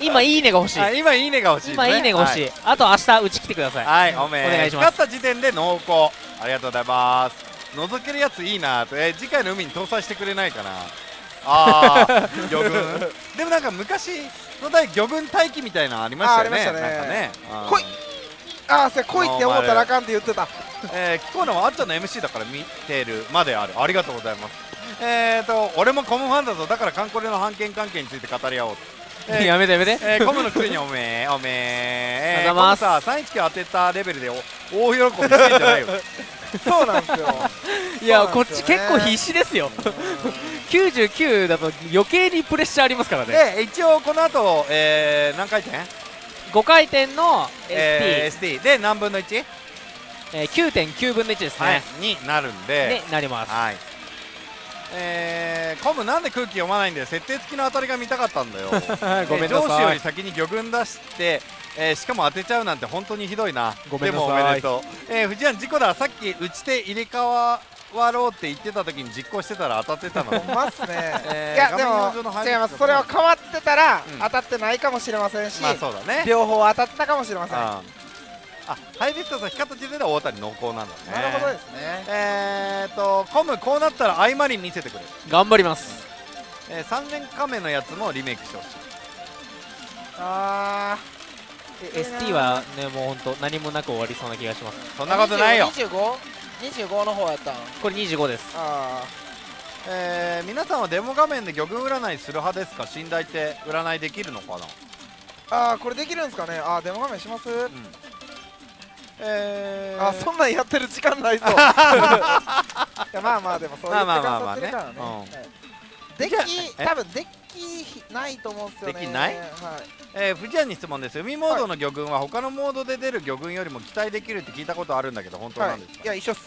い。今いいねが欲しい。あ、今いいねが欲しい。今いいねが欲しい。あと明日うち来てください。はい、おめえ。お願いします。勝った時点で濃厚。ありがとうございます。覗けるやついいなと。え、次回の海に搭載してくれないかな。ああ、魚群。でもなんか昔の代魚群待機みたいなのありましたよね。ありましたね。なんかね。来い。ああ、それ来いって思ったらあかんって言ってた。え、聞こえるのはあっちゃんの エムシー だから見てるまである。ありがとうございます。えーと俺もコムファンだぞ、だからカンコレの判権関係について語り合おう。やめてやめて。コムのくせにおめえおめえ。コムささんいちきゅう当てたレベルで大喜びしてんじゃないよ。そうなんですよ。いや、こっち結構必死ですよ。きゅうじゅうきゅうだと余計にプレッシャーありますからね。一応この後何回転?ごかいてんの エスティー で何分の いち?きゅうてんきゅう 分のいちですねになるんでなります。えー、コムなんで空気読まないんだよ、設定付きの当たりが見たかったんだよごめんなさい、えー、上司より先に魚群出して、えー、しかも当てちゃうなんて本当にひどいな、ごめんなさい、でもおめでとう、えー、藤原事故だ、さっき打ち手入れ替わろうって言ってた時に実行してたら当たってたのますね、えー、いやでも違います、それは変わってたら当たってないかもしれませんし、両方当たったかもしれません。あああ、ハイビストさん光った時点では大谷濃厚なんだね。なるほどですね。えーとコムこうなったら合間に見せてくれる。頑張ります、うん、えー、さんねんかめのやつもリメイクしてほしい。あー エスティー はね、もうほんと何もなく終わりそうな気がします。そんなことないよ。 にじゅうご?にじゅうご の方やったんこれにじゅうごです。あー、えー、皆さんはデモ画面で魚群占いする派ですか。信頼って占いできるのかな。あー、これできるんですかね。あー、デモ画面します、うん、えー、あ、そんなんやってる時間ないぞ。いや、まあまあでもそういう時間取ってるからね。でき、多分できないと思うんですよね。できない。はい、えー、藤谷に質問です。海モードの魚群は他のモードで出る魚群よりも期待できるって聞いたことあるんだけど本当なんですか。はい、いや一緒っす。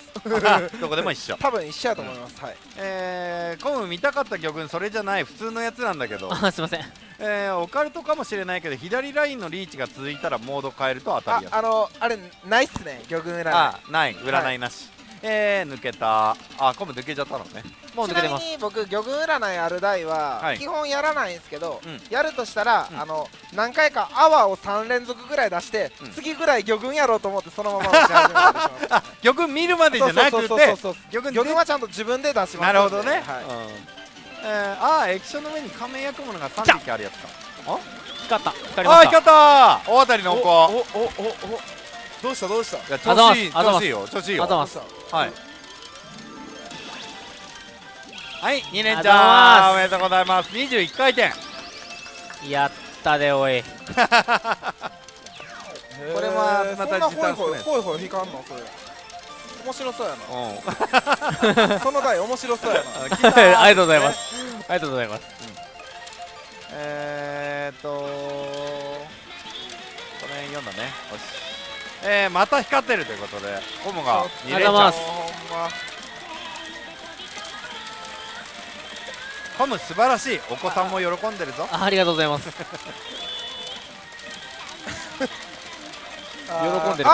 どこでも一緒。多分一緒だと思います。はい。えー、コム見たかった魚群それじゃない普通のやつなんだけど。あ、すいません。えー、オカルトかもしれないけど左ラインのリーチが続いたらモード変えると当たりやすい。あ、あのあれないっすね、魚群占い。あ、ない占いなし。はい、えー、抜けた。あ、コム抜けちゃったのね。もう抜けてます。ちなみに僕魚群占いある台は、はい、基本やらないんですけど、うん、やるとしたら、うん、あの何回かアワーをさんれんぞくぐらい出して、うん、次ぐらい魚群やろうと思ってそのまま打ち始めたりします。あ、魚群見るまでじゃなくて魚群はちゃんと自分で出します。なるほどね。はい、えー、ああ、液晶の上に仮面焼くものがさんびきあるやつか。あ、光った、光りました。あ、光ったー。大当たりのお子。おおおお、どうしたどうした。いや、調子いい、調子いいよ、調子いいよ。はい。はい、にねんちゃんおめでとうございます。にじゅういっかいてん。やったでおい。これはまた時短少ない。ほいほい光るのそれ。面白そうやな。その台面白そうやな。ありがとうございます。ありがとうございます。えーっとこの辺読んだね。えー、また光ってるということで、コムがにれんちゃん。ほんま。コム素晴らしい。お子さんも喜んでるぞ。ありがとうございます。喜んでるから。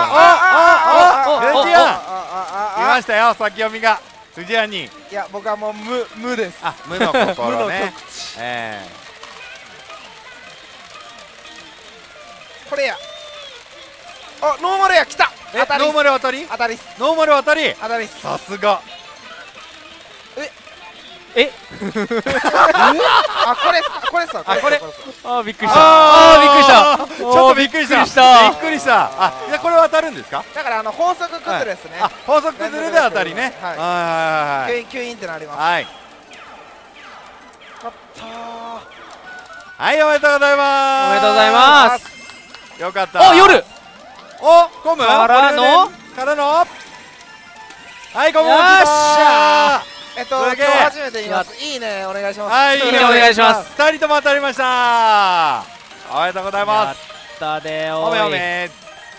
藤谷来ましたよ、先読みが藤谷に。いや、僕はもう無無です。あ、無の心ね。これや。あ、ノーマルや来た。ノーマル当たり。当たり。ノーマル当たり。当たり。さすが。ええ。あ、これこれさ、これ。あ、びっくりした。あ、びっくりした。ちょっとびっくりした。びっくりした。あ、これは当たるんですか？だからあの法則崩れですね。法則崩れで当たりね。はい。吸引吸引ってなります。はい。勝った。はい、おめでとうございます。おめでとうございます。よかった。お、夜。お、コム。からのからの。はい、コム。よっしゃー。えっと、今日初めて言います。いいね、お願いします。はい、いいね、お願いします。二人とも当たりました。おめでとうございます。やったでおめおめ。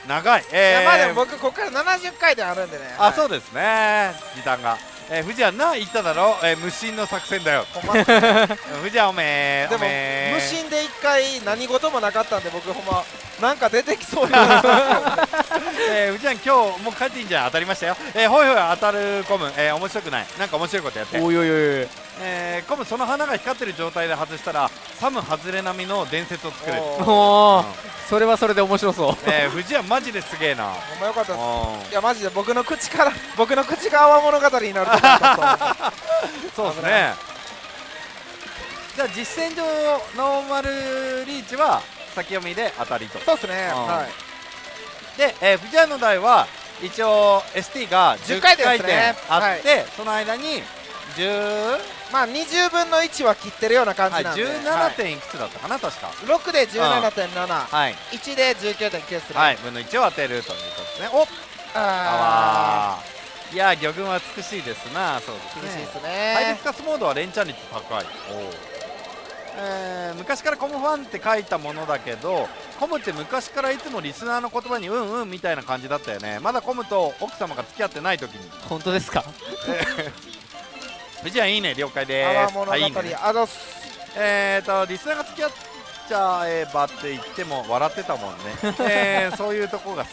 長い。ええ。まあでも僕ここからななじゅっかいてんあるんでね。あ、そうですね。時短が。え、藤谷な言っただろ。え、無心の作戦だよ。藤谷おめ。でも無心で一回何事もなかったんで僕ほんまなんか出てきそうな。えー、うちゃん今日もう帰っていいんじゃん。当たりましたよ。えー、ほいほい当たるコム、えー、面白くない。なんか面白いことやって。おいおいおい、えー、コムその花が光ってる状態で外したらサム外れ並みの伝説を作れる。おお、それはそれで面白そう。えー、藤谷マジですげえな。ほんまよかったです。いやマジで僕の口から僕の口が泡物語になると思った。そうですね。じゃあ実戦上ノーマルリーチは先読みで当たりと。そうですね。はい。で、えー、藤谷の台は一応 エスティー がじゅっかいてんあって、ね、はい、その間にじゅう、まあにじゅうぶんのいちは切ってるような感じなんで、はい、じゅうななてんいくつだったかな、確かろくで じゅうななてんなな、はい、いちで じゅうきゅうてんきゅう する、はい、分のいちを当てるということですね。おっ、あー、いやー、魚群は美しいですな。そうですね。美しいですね。ハイビスカスモードは連チャン率高い。お、えー、昔からコムファンって書いたものだけど、コムって昔からいつもリスナーの言葉にうんうんみたいな感じだったよね。まだコムと奥様が付き合ってない時に。本当ですか？じゃあいいね、了解です。泡物語、はい、いいね、あどす。えっとリスナーが付き合っちゃえばって言っても笑ってたもんねえー、そういうとこが好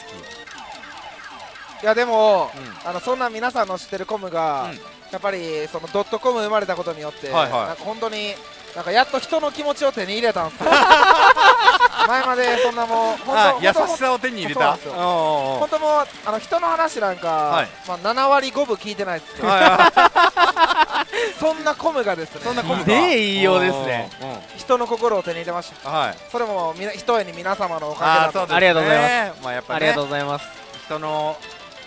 き。いやでも、うん、あのそんな皆さんの知ってるコムが、うん、やっぱりそのドットコム生まれたことによって、はいはい、なんか本当になんかやっと人の気持ちを手に入れたんですよ前までそんなもう本当優しさを手に入れた。本当もうあの人の話なんか、はい、まあななわりごぶ聞いてないですよそんなコムがですね、そんなコムがいいようですね、人の心を手に入れました。はい、それもひとえに皆様のおかげだと。ありがとうございます。ありがとうございます。人の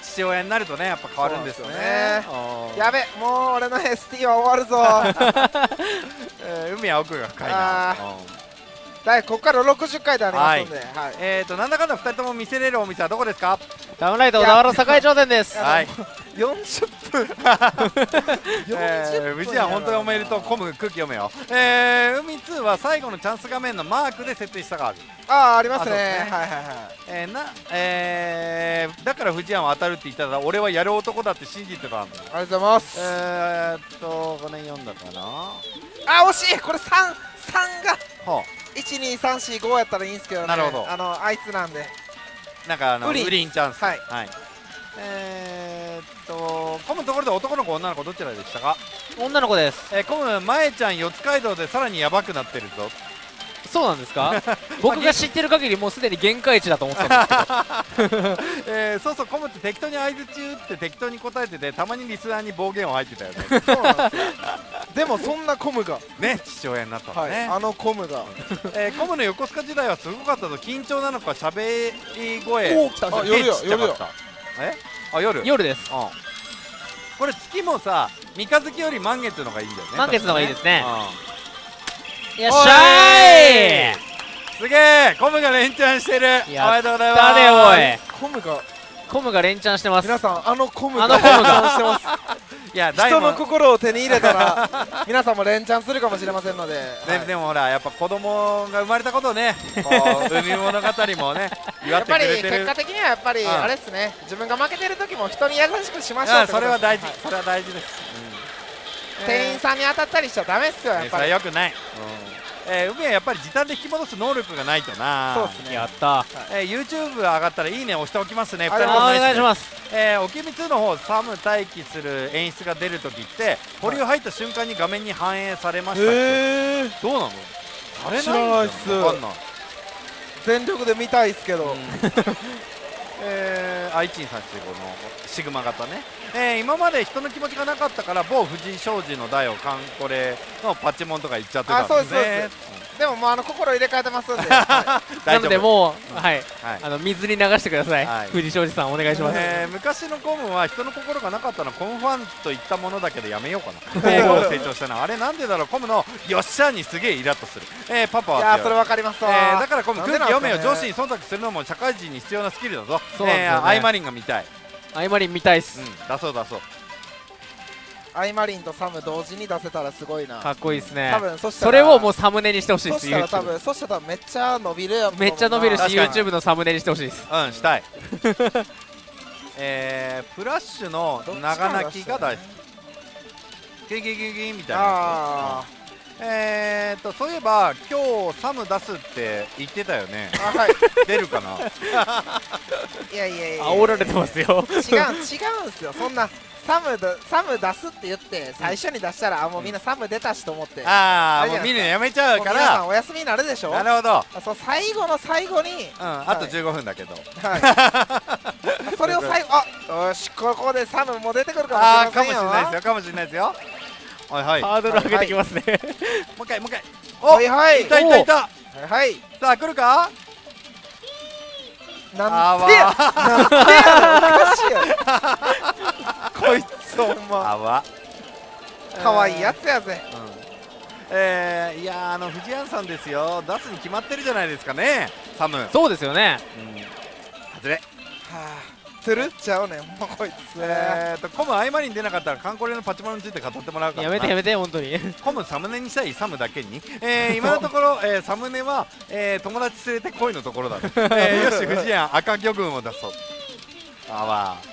父親になるとね、やっぱ変わるんですよね。やべ、もう俺の エスティー は終わるぞ海は奥が深いな。ここからろくじゅっかいでありますので、えっとなんだかんだふたりとも見せれるお店はどこですか？ダウンライト小田原栄町店です。はい、よんじゅっぷんうちは本当におめでとう。コム空気読めよ。えー海ツーは最後のチャンス画面のマークで設定したがある。ああ、ありますね。はいはいはい。えーだからフジヤンは当たるって言ったら俺はやる男だって信じてたんだ。ありがとうございます。えっとこのよんだかなあ、惜しい。これさんさんがいちにさんしごやったらいいんですけどね。なるほど。あのあいつなんで、なんかあのウリンチャンス。はい、はい。えーっとコムのところで男の子女の子どちらでしたか？女の子です。えー、コムまえちゃん四街道でさらにヤバくなってるぞ。そうなんですか僕が知ってる限りもうすでに限界値だと思ってたんですけどえー、そうそう、コムって適当に相づち打って適当に答えてて、たまにリスナーに暴言を吐いてたよねそうなんですよでもそんなコムがね、父親になったのね、はい、あのコムがえー、コムの横須賀時代はすごかったと。緊張なのかしゃべり声おお、来た。夜よ、夜よ。え、あ、夜夜です。うん、これ月もさ、三日月より満月の方がいいんだよね。満月の方がいいですね。よっしゃーい。すげえ、コムが連チャンしてる。おめでとうございます。誰おい。コムがコムが連チャンしてます。皆さん、あのコムが連チャンしてます。いや、人の心を手に入れたら皆さんも連チャンするかもしれませんので。でもほら、やっぱ子供が生まれたことをね、海物語もね、やっぱり結果的にはやっぱりあれですね、自分が負けてる時も人に優しくしましょう。それは大事、それは大事です。店員さんに当たったりしちゃダメっすよ、やっぱり。良くない。えー、海はやっぱり時短で引き戻す能力がないとな。そうですね。やった。えー、YouTube 上がったらいいね押しておきますね。お願いします。えー、おきみツーの方、サム待機する演出が出るときって、保留入った瞬間に画面に反映されました。ええ。どうなの？されない。知らないっす。わかんない。全力で見たいっすけど。えー、アイチンさんじゅうごのシグマ型ね、えー、今まで人の気持ちがなかったから某藤井商事の代をカンコレのパチモンとか言っちゃってたんですね。でももうあの心入れ替えてますんでなのでもう、はい、あの水に流してください、はい、藤井商事さんお願いします。えー、昔のコムは人の心がなかったのコムファンと言ったものだけどやめようかなえー、コム成長したな。あれなんでだろう。コムのよっしゃーにすげえイラッとする。えー、パパは、いやーそれ分かりますわ。えー、だからコム空気読めよ。上司に忖度するのも社会人に必要なスキルだぞ。アイマリンが見たい。アイマリン見たいっす。出そう出そう。アイマリンとサム同時に出せたらすごいな。かっこいいですね。多分それをもうサムネにしてほしいです。そしたら多分そしたらめっちゃ伸びる。めっちゃ伸びるし YouTube のサムネにしてほしいです。うん、したい。えフラッシュの長泣きが大好き。ギギギギみたいな。えっとそういえば今日サム出すって言ってたよね。出るかな。いやいやいや、煽られてますよ。違う違うんすよ。そんなサムサム出すって言って最初に出したら、あ、もうみんなサム出たしと思って、ああもうみんなやめちゃうから皆さんお休みになるでしょ。なるほど。そう、最後の最後に、あとじゅうごふんだけど、それを最後、あ、よし、ここでサムも出てくるかもしれないですよ。かもしれないですよ。はいはい、ハードル上げてきますね。もう一回もう一回。おいはい、いたいたいた。はいはい、さあ来るか。なんてやこいつお前。あわ、かわいいやつやぜ。えーいや、あの藤安さんですよ。出すに決まってるじゃないですかね、サム。そうですよね。外れ。はあ、つるっちゃうね、もうこいつ。えーと、コムアイマリン出なかったらカンコレのパチモンについて語ってもらうから。やめてやめて、本当に。コムサムネにしたい、サムだけに。えー、今のところ、えー、サムネは、えー、友達連れて恋のところだね。えー、よし、藤井やん、赤魚群を出そう。あわー。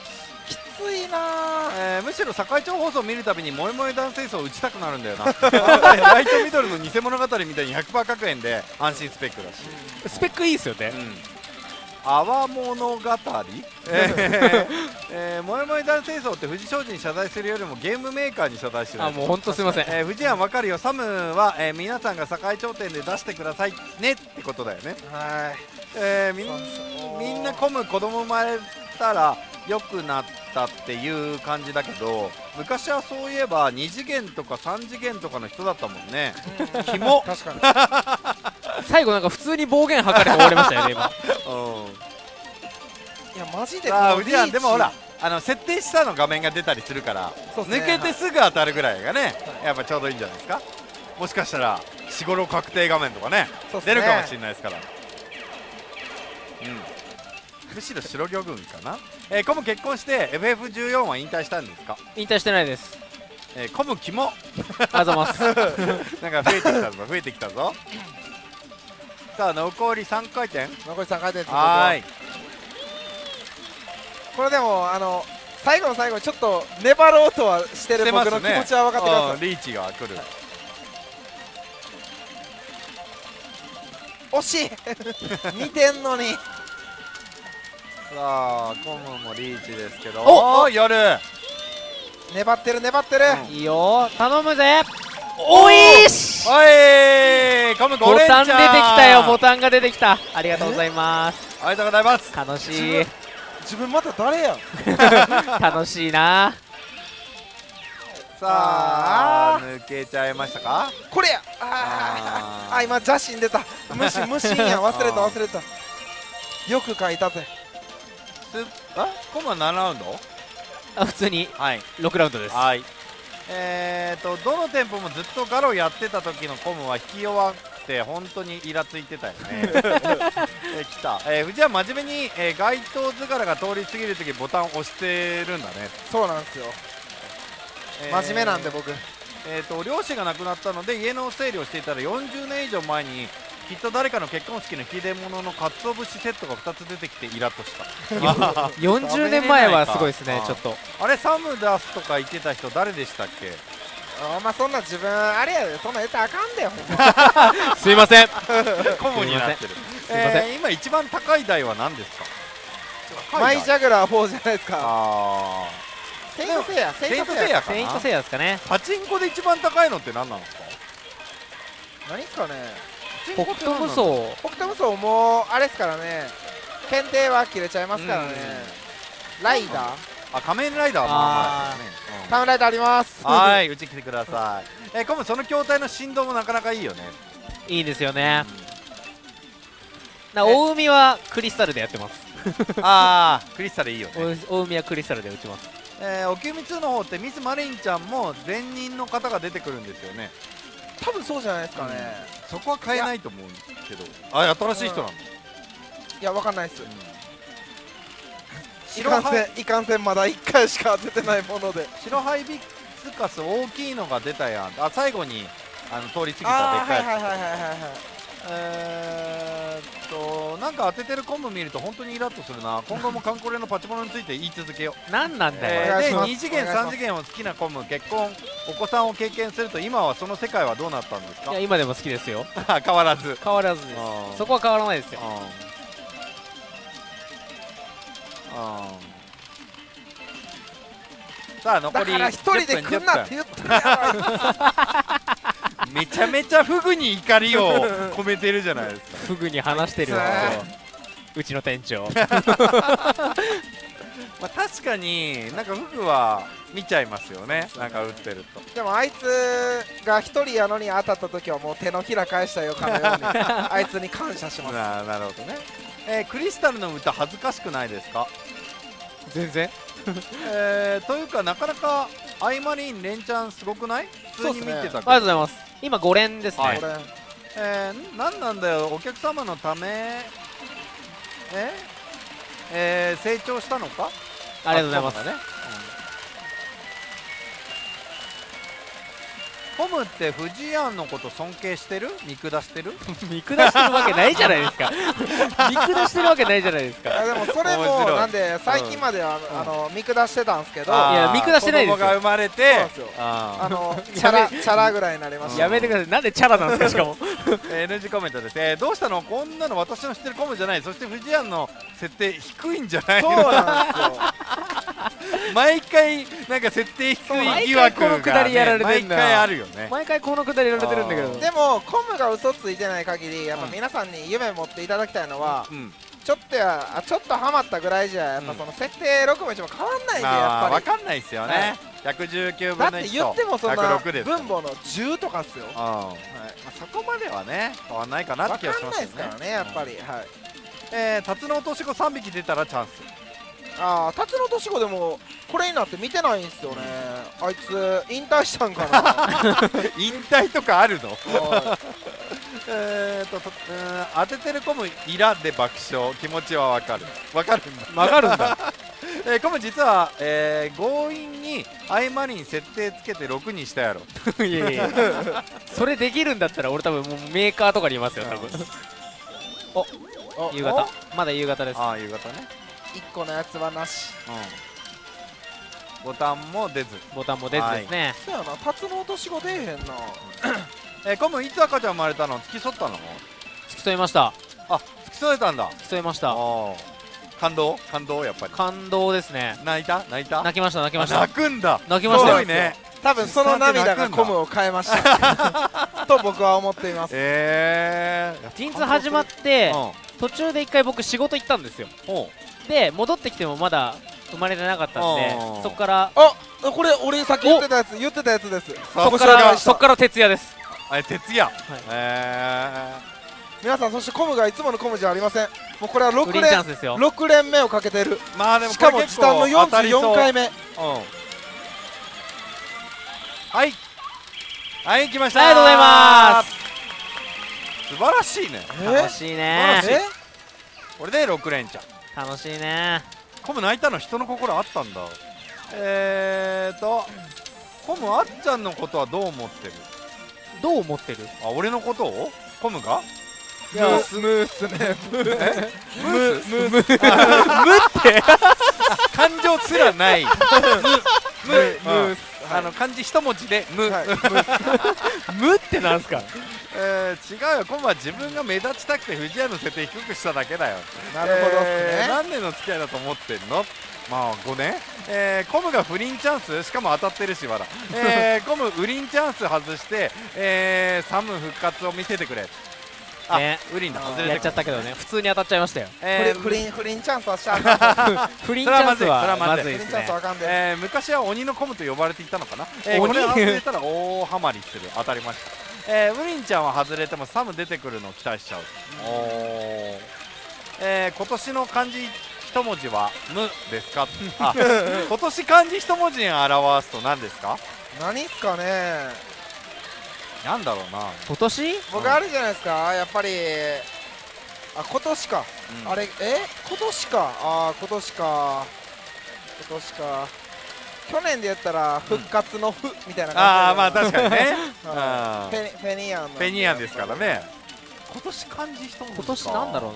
き熱いな、えー、むしろ堺町放送を見るたびに萌え萌え男性層を打ちたくなるんだよなライトミドルの偽物語みたいに ひゃくパーセント 確変で安心スペックだし、スペックいいですよね、うん、泡物語えー、萌え萌え男性層って富士商事に謝罪するよりもゲームメーカーに謝罪してる。あ、もう本当すいません。えー、富士は分かるよ。サムは、えー、皆さんが堺頂点で出してくださいねってことだよね。はい、えー、みん、みんな混む子供生まれたら良くなったっていう感じだけど、昔はそういえばに次元とかさん次元とかの人だったもんね。キモ。確かに。最後なんか普通に暴言吐かれて終わりましたよね今。うん。いやマジであーでもほらあの設定したの画面が出たりするから、ね、抜けてすぐ当たるぐらいがね、はい、やっぱちょうどいいんじゃないですか。もしかしたら四五六確定画面とかね、出るかもしれないですから、うん、むしろ白魚軍かなえー、コム結婚して エフエフじゅうよん は引退したんですか。引退してないです。えー、コムキモあざますなんか増えてきたぞ増えてきたぞさあ残りさんかい転、残りさんかい転、はい、これでもあの最後の最後ちょっと粘ろうとはしてる僕の気持ちは分かってください、ね、リーチが来る、はい、惜しい見てんのにさあコムもリーチですけど、おおやる、粘ってる粘ってる、うん、いいよ頼むぜ。おいしおい、コムボタン出てきたよ、ボタンが出てきた、ありがとうございます。ありがとうございます。楽しい、自分また誰やん楽しいな。さあ抜けちゃいましたかこれや。ああ今邪神出た、無心無心や、忘れた忘れたよく書いたぜ。あコムは何ラウンド。あ普通にろくラウンドです。はい、えっとどの店舗もずっとガロやってた時のコムは引き弱く本当にイラついてたよねえ来た、えー、藤は真面目に、えー、街頭図柄が通り過ぎるときボタンを押してるんだね。そうなんですよ、えー、真面目なんで僕、えー、と両親が亡くなったので家の整理をしていたらよんじゅうねん以上前にきっと誰かの結婚式の引き出物のかつお節セットがふたつ出てきてイラッとしたよんじゅうねんまえはすごいですね。ちょっとあれサムダスとか言ってた人誰でしたっけ。あんまそんな自分あれやで、そんなやつあかんだよすいませんコムになってる。今一番高い台は何ですか。マイジャグラーフォーじゃないですか。セイントセイヤ、セイントセイヤかな、セイントセイヤですかね。パチンコで一番高いのって何なんですか。何ですかね、北斗無双。北斗無双もあれですからね、検定は切れちゃいますからね。ライダー、あ、仮面ライダーも仮面ライダーあります。はい、うち来てください。えコムその筐体の振動もなかなかいいよね。いいですよね。大海はクリスタルでやってます。ああクリスタルいいよね。大海はクリスタルで打ちます。えおきゅうみにの方ってミスマリンちゃんも前任の方が出てくるんですよね。多分そうじゃないですかね。そこは変えないと思うけど、あ新しい人なんだ。いやわかんないです。いかんせん、いかんせんまだいっかいしか当ててないもので白ハイビスカス大きいのが出たやん。あ最後にあの通り過ぎたでっかいやつ。はいはいはいはいはいはい。えーっとなんか当ててるコム見ると本当にイラッとするな。今後もカンコレのパチモノについて言い続けよう何なんだよ。でに次元さん次元を好きなコム、結婚お子さんを経験すると今はその世界はどうなったんですか。いや今でも好きですよ変わらず変わらずです。そこは変わらないですよ。さあ残りいちにんで来んなって言ったらめちゃめちゃフグに怒りを込めてるじゃないですか。フグに話してるわうちの店長まあ確かになんかフグは見ちゃいますよね。なんか打ってると。でもあいつが一人やのに当たった時はもう手のひら返したよかのようにあいつに感謝します。ななるほどね。えー、クリスタルの歌恥ずかしくないですか。全然、えー、というかなかなかアイマリン連チャンすごくない。普通に見てたけど、ね、ありがとうございます。今ご連ですね、はい、えー、何なんだよお客様のためええー、成長したのか。ありがとうございますね、うん、ホムってフジヤンのこと尊敬してる？見下してる？見下してるわけないじゃないですか。見下してるわけないじゃないですか。でもそれもなんで最近まではあの見下してたんですけど、いや見下してないですよ。子供が生まれてあのチャラチャラぐらいになりました。やめてください。なんでチャラなんですかしかも。エヌジー コメントですね。どうしたの？こんなの私の知ってるコムじゃない。そしてフジヤンの設定低いんじゃないの？そうなんですよ。毎回なんか設定低い疑惑が毎回あるよね。毎回このくだりやられてるんだけど、でもコムが嘘ついてない限りやっぱ皆さんに夢持っていただきたいのは、ちょっとやちょっとハマったぐらいじゃやっぱその設定ろくもいちも変わんないんで、やっぱり分かんないですよね。ひゃくじゅうきゅうぶんのいちとだって言ってもそんな分母のじゅうとかっすよ。そこまではね変わんないかなって気がしますからね、やっぱり。はい、タツノオトシゴさんびき出たらチャンス。ああ、タツノオトシゴでもこれになって見てないんですよね。あいつ引退したんかな。引退とかあるの。えっと当ててるコムイラで爆笑、気持ちはわかる。わかるんだ。わかるんだ。えー、コム実は、えー、強引にアイマリン設定つけてろくにしたやろ。いやいや。それできるんだったら俺多分もうメーカーとかにいますよ多分。お、夕方。まだ夕方です。ああ、夕方ね。いっこのやつはなし、うん、ボタンも出ずボタンも出ずですね。そうやな、タツノオトシゴ出えへんな。えー、コムいつ赤ちゃん生まれたの？付き添ったの？付き添いました。あ、付き添えたんだ。付き添いました。感動感動、やっぱり感動ですね。泣いた泣いた泣きました泣きました。泣くんだ。泣きましたよ。すごいね。多分その涙がコムを変えましたと僕は思っています。ええ、陣痛始まって途中でいっかい僕仕事行ったんですよ。で戻ってきてもまだ生まれてなかったんで、そこからあ、これ俺先言ってたやつ言ってたやつです。そこからそこから徹夜です。あ、徹夜。ええ、皆さん、そしてコムがいつものコムじゃありません。もうこれはろくれんめをかけてる。まあでもしかも時短のよんじゅうよんかいめ。うん、はいはい、来ました。ありがとうございます。素晴らしいね。楽しいね。これでろくれんちゃん楽しいね。コム泣いたの人の心あったんだ。えーとコム、あっちゃんのことはどう思ってる？どう思ってる？あ、俺のことをコムが？いや、ムースムースね。ムースムースムースムって感情すらない。ムムムース、あの漢字一文字でムムってなんすか？えー、違うよ、コムは自分が目立ちたくてフジヤンの設定低くしただけだよ。なるほどっすね、えー、何年の付き合いだと思ってんの？まあごねん、えー、コムが不倫チャンス、しかも当たってるしまだ、えー、コム、ウリンチャンス外して、えー、サム復活を見せてくれ。あ、ウリンだ、外れてくる。やっちゃったけどね、普通に当たっちゃいましたよ。不倫不倫チャンスはしちゃあ不倫チャンスはまずいですね。えー、昔は鬼のコムと呼ばれていたのかな。えー、これを外れたら大ハマりする。当たりました。えー、ウリンちゃんは外れてもサム出てくるのを期待しちゃう。おー、えー、今年の漢字一文字は「む」ですか？あ、今年漢字一文字に表すと何ですか？何っすかね。なんだろうな、今年僕あるじゃないですか、やっぱり。あ、今年か、うん、あれ、え、今年か、あ、今年か今年か去年で言ったら復活の「ふ」みたいな感じ。ああ、まあ確かにね。フェニアンフェニアンですからね。今年漢字一文字、今年なんだろ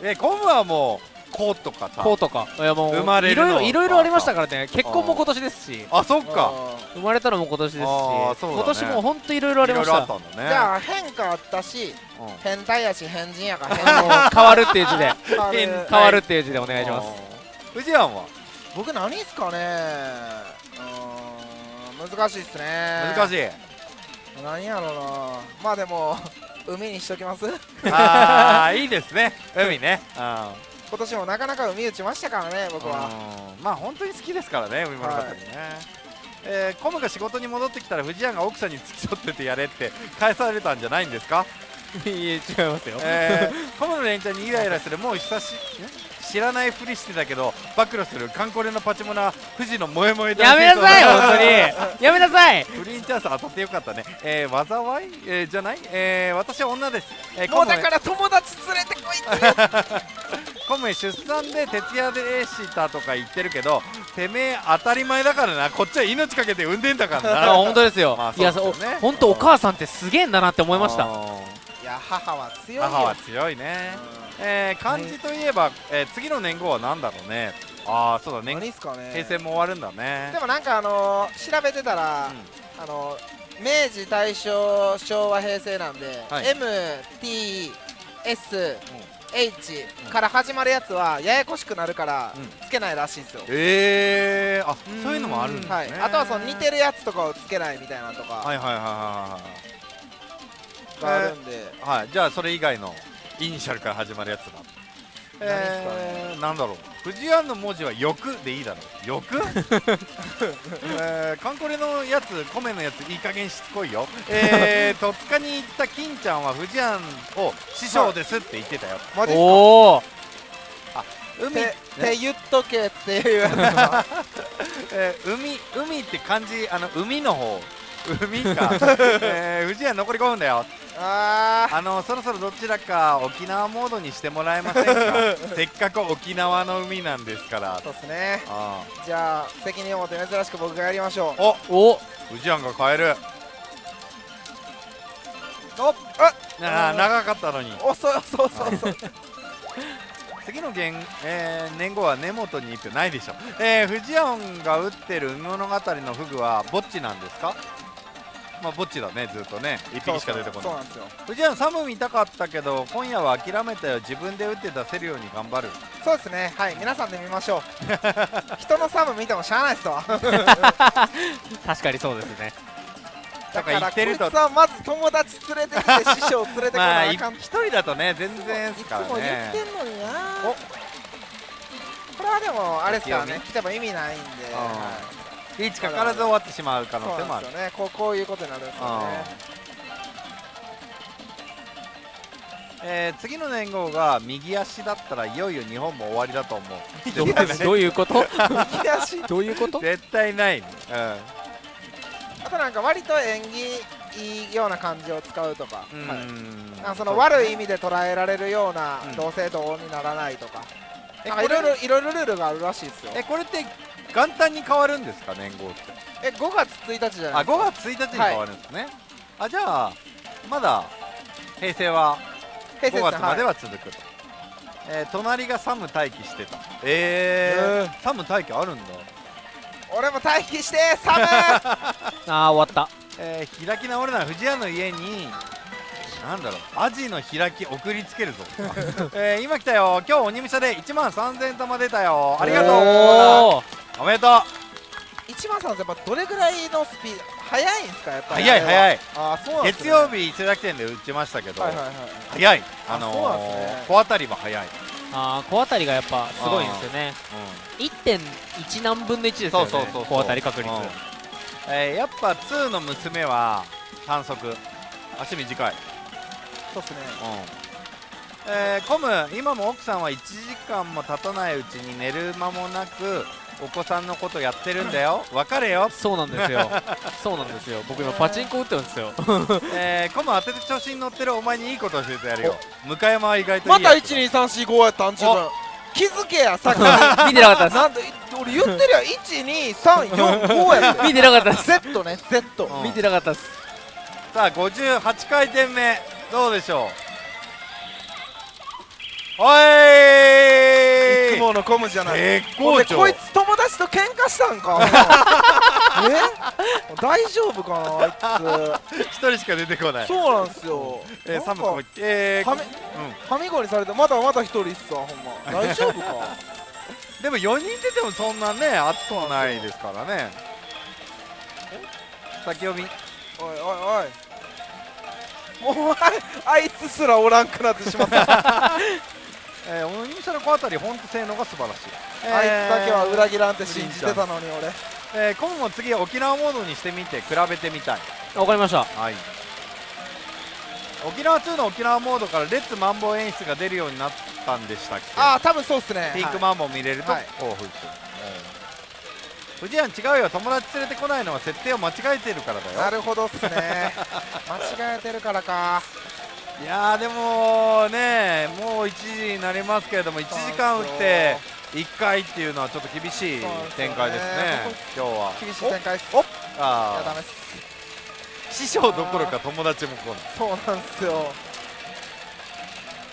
うな。え、コムはもう「こ」とかさ、「こ」とか、いやもういろいろありましたからね。結婚も今年ですし。あ、そっか、生まれたのも今年ですし、今年も本当いろいろありました。じゃあ変化あったし、変態やし変人やから、変わるっていう字で、変わるっていう字でお願いします。フジヤンは？僕何っすかね。うーん、難しいっすね。難しい。何やろうな。まあでも海にしときます。ああ、いいですね、海ね。今年もなかなか海打ちましたからね、僕は。まあ本当に好きですからね、海物語ね。えー、コムが仕事に戻ってきたらフジヤンが奥さんに付き添っててやれって返されたんじゃないんですか？いいえ、違いますよ。えー、コムの連ちゃんにイライラする。もう久し知らないふりしてたけど暴露する。観光連のパチモナ富士の萌え萌え。やめなさい本当に。やめなさい。不倫チャンス当たってよかったね。えー、災い、えー、じゃない、えー、私は女です、えー、もうだから友達連れてこいって。コム出産で徹夜でしたとか言ってるけど、てめえ当たり前だからな、こっちは命かけて産んでんだからな。本当ですよ。いや本当お母さんってすげえんだなって思いました。いや母は強いよ、母は強いね。えー、漢字といえば、えー、次の年号は何だろうね。ああそうだね、平成も終わるんだね。でもなんかあのー、調べてたら、うん、あのー、明治大正昭和平成なんで、はい、エムティーエスエイチ から始まるやつはややこしくなるからつけないらしいんですよ。ええ、あそういうのもあるんですね。はい、あとはその似てるやつとかをつけないみたいなとか、はいはいはいはいはいあるんで、えー、はいじゃあそれ以外のイニシャルから始まるやつだ。えー、なんだろう、富士庵の文字は欲でいいだろう。欲カンコレのやつ、米のやついい加減しつこいよ。えー、戸塚に行った金ちゃんは富士庵を師匠ですって言ってたよ。マジっすか。おあ海って言っとけっていう、えー、海海って漢字、あの海の方海か、えー、富士庵残りごふんだよ。あ, あのそろそろどちらか沖縄モードにしてもらえませんか。せっかく沖縄の海なんですから。そうですね。ああじゃあ責任を持って珍しく僕がやりましょう。おお富士庵が変える。おっああ長かったのに遅い遅い遅い遅い次の、えー、年号は根本に行ってないでしょ。えー、富士庵が打ってる海物語のフグはぼっちなんですか。まあぼっちだね、ずっとねいっぴきしか出てこない。藤原サム見たかったけど今夜は諦めたよ。自分で打って出せるように頑張る。そうですね、はい皆さんで見ましょう人のサム見てもしゃあないっすわ確かにそうですね。だからこいつはまず友達連れてきて師匠連れてこないかん。一人だとね全然すからね。いつも言ってんのにな。これはでもあれですからね、来ても意味ないんでリーチかからず終わってしまう可能性もある。そうですよね、こう、こういうことになるんですよね。えー、次の年号が右足だったらいよいよ日本も終わりだと思う。どういうこと右足どういうこと絶対ない、うん、あとなんか割と縁起いいような漢字を使うとか、その悪い意味で捉えられるような同姓同音にならないとか、うん、なんかいろいろいろいろルールがあるらしいですよ。えこれって元旦に変わるんですか年号って。えごがつついたちじゃないですか。あごがつついたちに変わるんですね、はい、あじゃあまだ平成はごがつまでは続くと、はい、えー、隣がサム待機してた。えー、えー、サム待機あるんだ。俺も待機してサムあー終わった。えー、開き直れない藤屋の家になんだろうアジの開き送りつけるぞえー、今来たよ。今日鬼武者でいちまんさんぜんたま出たよ。ありがとう、おめでとう。いちまんさんぜん、まあ、どれぐらいのスピード速いんですか。やっぱり速い速い。あそうなんですね、月曜日伊勢崎店で打ちましたけど速い。あのー、小当たりも速い。あ小当たりがやっぱすごいんですよね、うん、いってんいちなんぶんのいちですよね小当たり確率、うん、えー、やっぱにの娘は反則足短い。そうですね、うん、えー、コム今も奥さんはいちじかんも経たないうちに寝る間もなくお子さんのことやってるんだよ別れよ。そうなんですよそうなんですよ僕今パチンコ打ってるんですよえー、コム当てて調子に乗ってるお前にいいこと教えてやるよ。向山は意外といいまたいちにさんしごやったんちゅうか気づけやさっき見てなかったですなんで俺言ってるやんいちにさんよんごや見てなかったです Z ね Z、うん、見てなかったです。さあごじゅうはちかいてんめどうでしょう。おいいつものコムじゃない。こいつ友達と喧嘩したんかえ大丈夫かなあいつ一人しか出てこない。そうなんですよ。えサムコえはみごにされてまだまだ一人いっすわほんま大丈夫かでもよにん出てもそんなね熱くはないですからね。先読みおいおいおいもう あ, あいつすらおらんくなってしまったえー、鬼武者の子あたり本当性能が素晴らしい、えー、あいつだけは裏切らんって信じてたのに俺、えー、今後次沖縄モードにしてみて比べてみたい。わかりました、はい、沖縄にの沖縄モードからレッツマンボウ演出が出るようになったんでしたっけ。ああ多分そうっすね。ピンクマンボウ見れると興奮する。富士庵違うよ友達連れてこないのは設定を間違えてるからだよ。なるほどっすね間違えてるからか。いやーでもねもういちじになりますけれどもいちじかん打っていっかいっていうのはちょっと厳しい展開ですね、今日は。厳しい展開です。おっ、ああ、師匠どころか友達も来ない。そうなんですよ。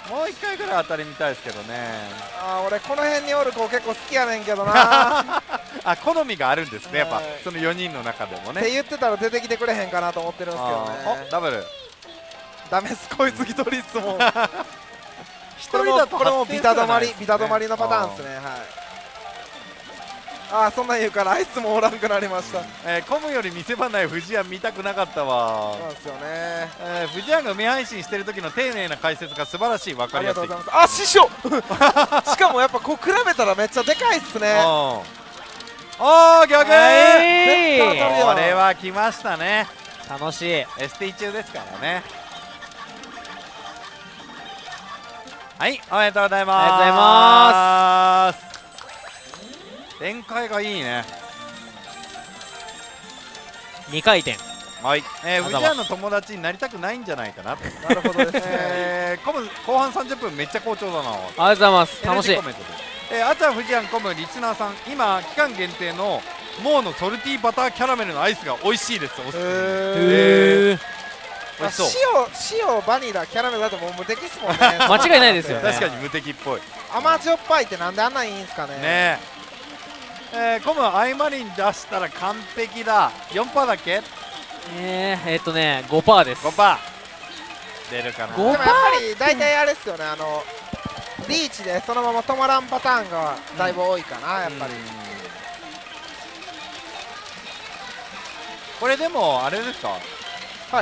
もういっかいぐらい当たりみたいですけどね。ああ、俺この辺におる子結構好きやねんけどな。あ、好みがあるんですね、やっぱそのよにんの中でもね。って言ってたら出てきてくれへんかなと思ってるんですけどね。お、ダブル。ダメです、こいつ一人いつも。これもビタ止まり、ビタ止まりのパターンですね。ああ、そんなん言うからあいつもおらんくなりました。コムより見せ場ない藤谷見たくなかったわ。そうなんですよね。藤谷が梅配信してる時の丁寧な解説が素晴らしい。分かりやすい。あ、師匠。しかもやっぱこう比べたらめっちゃでかいっすね。ああ、逆。これは来ましたね。楽しい エスティー 中ですからね。はい、おめでとうございます。展開がいいね。にかいてん。はい、えー、藤谷の友達になりたくないんじゃないかな。なるほどですね。えー、コム後半さんじゅっぷんめっちゃ好調だな。ありがとうございます。楽しい。えー、あちゃん藤谷コムリスナーさん、今期間限定のモーのソルティーバターキャラメルのアイスが美味しいです。おすすめ。へー、塩、塩、バニラ、キャラメルだともう無敵ですもんね。間違いないですよ。確かに無敵っぽい。甘じょっぱいってなんであんないいんですかね。ねえ、コムはアイマリン出したら完璧だ。よんパーセントだっけ。ええ、えっとね、ごパーセントです。ごパーセント。出るかな。でもやっぱり大体あれですよね、あのリーチでそのまま止まらんパターンがだいぶ多いかな、やっぱり。これでもあれですか。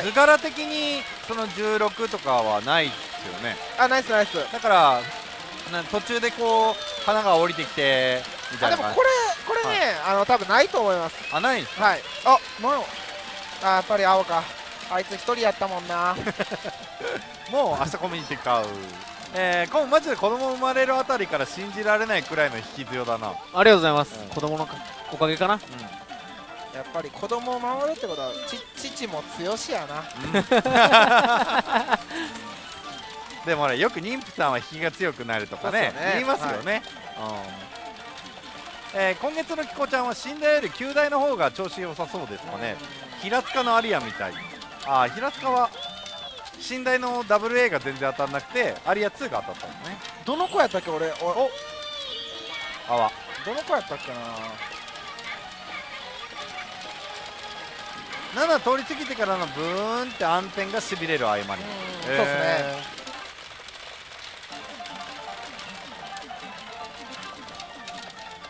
図柄的にそのじゅうろくとかはないですよね。あ、ナイスナイス。だから途中でこう花が降りてきてみたいな。でもこれこれね、あの多分ないと思います。あ、ない。はい。あ、もう、あ、やっぱり青か。あいつ一人やったもんな。もう明日コミュニティ買う。えー、こうマジで子供生まれるあたりから信じられないくらいの引き強だな。ありがとうございます。子供のおかげかな。やっぱり子供を守るってことは父も強しやな。でもあれよく妊婦さんは引きが強くなるとかね言いますよね。今月のキコちゃんは死んだよりきゅう代の方が調子良さそうですかね。平塚のアリアみたい。あ、平塚は寝台の ダブルエー が全然当たんなくてアリアツーが当たったのね。どの子やったっけ俺。おお、あわ、どの子やったっけな。なな通り過ぎてからのブーンって暗転がしびれる合間に。そうですね。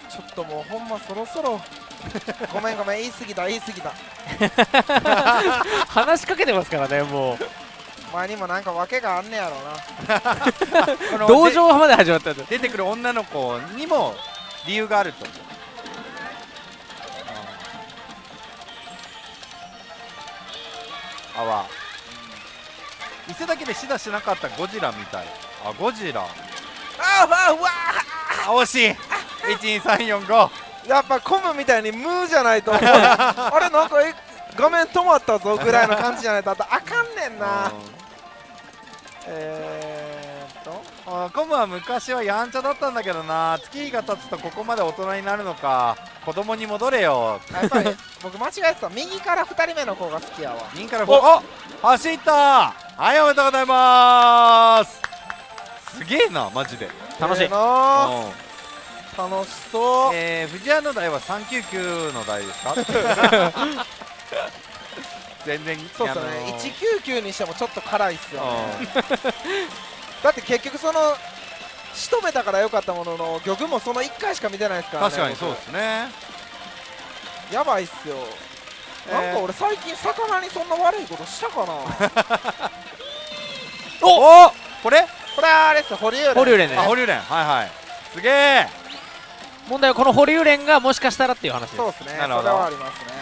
ちょっともうほんまそろそろ。ごめんごめん、言い過ぎだ言い過ぎだ。話しかけてますからね、もう。お前にもなんか訳があんねやろうな。同情まで始まったんで。出てくる女の子にも理由があると。あわ、伊勢だけで死だしなかったゴジラみたい。あ、ゴジラ。ああ、わわ、惜しい。いちにさんよんご。やっぱコムみたいにムーじゃないと。あれ、なんか画面止まったぞぐらいの感じじゃないとあかんねんな。えーっと、コムは昔はやんちゃだったんだけどな、月日が経つとここまで大人になるのか。子供に戻れよ。やっぱり僕間違えてた。右からふたりめの子が好きやわ。右からふたり。お、走った。はい、おめでとうございます。すげえな、マジで楽しい。楽しそう。えー、藤谷の台はさんきゅうきゅうの台ですか。全然そうですね。いちきゅうきゅうにしてもちょっと辛いっすよね。だって結局その仕留めたから良かったものの、魚群もそのいっかいしか見てないですからね。確かにそうですね。やばいっすよ。えー、なんか俺最近魚にそんな悪いことしたかな。おお、これこれあれっすよ、保留蓮。保留蓮ね。保留蓮、はいはい。すげえ。問題はこの保留蓮がもしかしたらっていう話です。そうですね。それはありますね。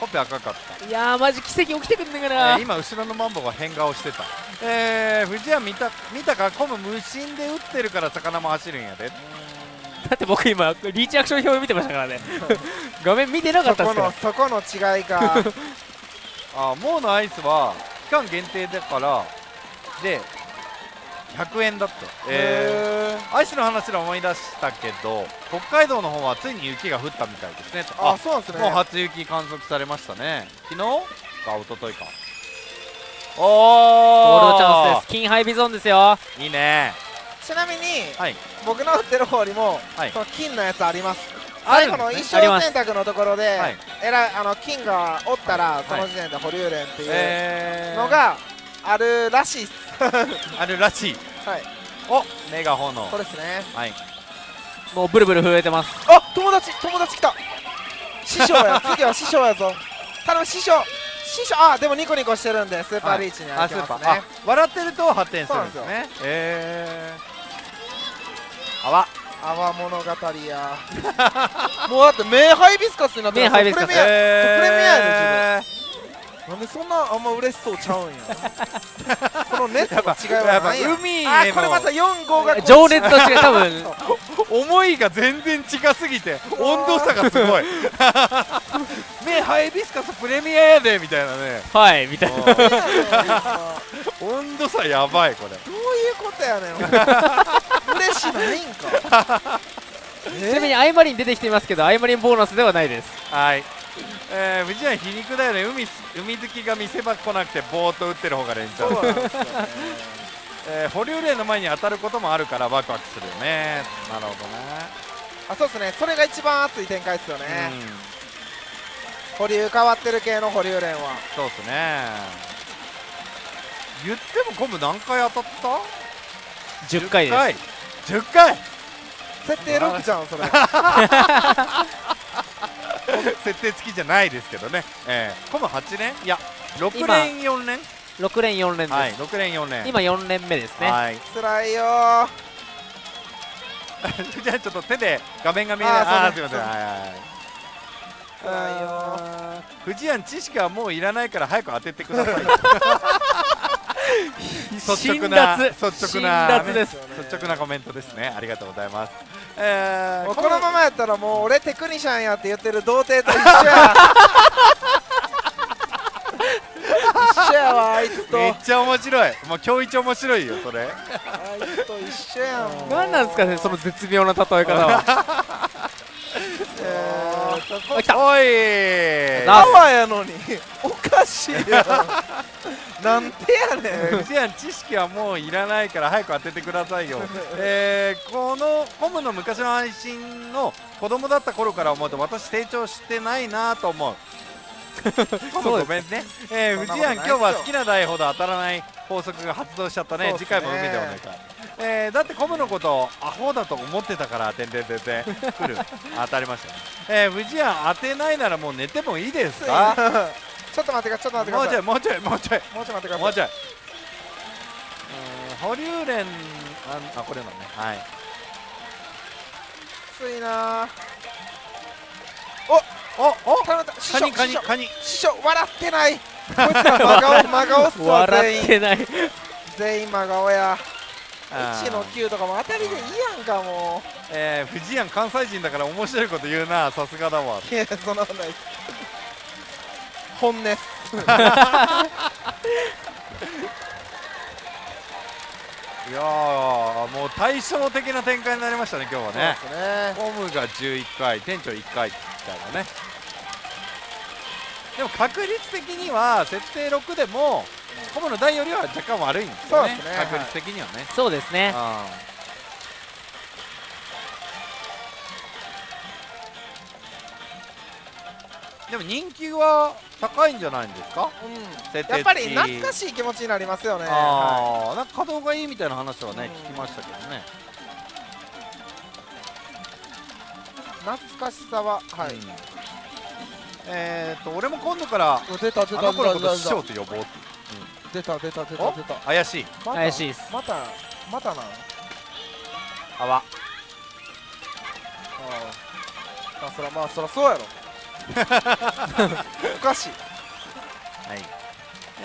ほっぺ赤かった。いやー、マジ奇跡起きてくんねんから。えー、今後ろのマンボが変顔してた。えー、藤谷見た見たか。コム無心で打ってるから魚も走るんやで。だって僕今リーチアクション表見てましたからね。画面見てなかったっすから。そこのそこの違いか。あー、モーのアイスは期間限定だからでひゃくえんだった。えー、アイスの話で思い出したけど、北海道の方はついに雪が降ったみたいですね。あ、そうなんですね。もう初雪観測されましたね。昨日か一昨日か。おお、ゴールドチャンスです。金ハイビゾーンですよ。いいね。ちなみに、はい、僕の打ってる方にも、はい、その金のやつあります。最後の一生選択のところで、はい、えらあの金がおったら、はい、その時点で保留連っていうのがあるらしいっす。あるらしい。はい。お、目が炎。そうですね。はい。もうブルブル震えてます。あ、友達友達来た。師匠や。次は師匠やぞ。頼む師匠。師匠、あ、でもニコニコしてるんでスーパーリーチにあげてますね、はい、笑ってると発展するんですね。えー、あわあわ物語やもうだって名ハイビスカスになってる。名ハイビスカス、えー、それ目やね。自分なんでそんなあんま嬉しそうちゃうんやこの熱の違いはないや。海への、あー、これまたよんごうが情熱と違う。多分思いが全然近すぎて温度差がすごいね。ハイビスカスプレミアやでみたいなね。はいみたいな温度差やばい。これどういうことやねん嬉しないんか。ちなみにアイマリン出てきていますけど、アイマリンボーナスではないです。はい、えー、無事は皮肉だよね。 海, 海好きが見せ場来なくてボーっと打ってる方が連チャンですよねえー、保留霊の前に当たることもあるからワクワクするよね。なるほどね。あ、そうですね。それが一番熱い展開ですよね、うん、保留変わってる系の保留霊は。そうですね。言ってもゴム何回当たった？じゅっかいです。じゅっかい設定ろくじゃんそれ設定付きじゃないですけどね。えー、コムはちれん、いやろくれんよんれん、ろくれんよんれんです、はい、ろくれんよんれん、今よんれんめですね。はい、つらいよーじゃあちょっと手で画面が見えない。ああ、すいません。はいはい、つらいよ。フジヤン知識はもういらないから早く当ててください率直な率直な率直なコメントですね。ありがとうございます。えー、このままやったらもう俺テクニシャンやって言ってる童貞と一緒や一緒やわ。あいつとめっちゃ面白い。もう今日一面白いよそれ。あいつと一緒やん。何なんですかねその絶妙な例え方は。おいパワーやのにおかしいやなんてやねん。フジヤン知識はもういらないから早く当ててくださいよえー、このコムの昔の配信の子供だった頃から思うと私成長してないなと思うコムごめんね。えー、フジヤン今日は好きな台ほど当たらない法則が発動しちゃったね。次回も海ではないか。えー、だってコムのことをアホだと思ってたからてんてんてんてん来る当たりましたね。えー、フジヤン当てないならもう寝てもいいですかちょっと待ってください、ちょっと待ってください。もうちょいもうちょいもうちょいもうちょい待ってください。もうちょい。うん、保留連、あ、これなのね。はい、ついなー。おおお、カニカニカニ、師匠笑ってない。こいつら真顔真顔っすわ。笑ってない全員真顔や。いちのきゅうとかも当たりでいいやんかもう。えー、フジヤン関西人だから面白いこと言うな、さすがだわ。いや、そんなことない本音いやー、もう対照的な展開になりましたね今日はね。コムがじゅういっかい、店長いっかいみたいなね。でも確率的には設定ろくでもコムの台よりは若干悪いんですよね、確率的にはね。そうですね。でも人気は高いんじゃないんですか、うん、やっぱり懐かしい気持ちになりますよね。ああ、なんか稼働がいいみたいな話はね、うん、聞きましたけどね。懐かしさは、はい、うん、えーと俺も今度から出た出た出た出た出た出た出た出た出た怪しい怪しいです。またまたなあわああ、そらまあそらそうやろおかしい。はい、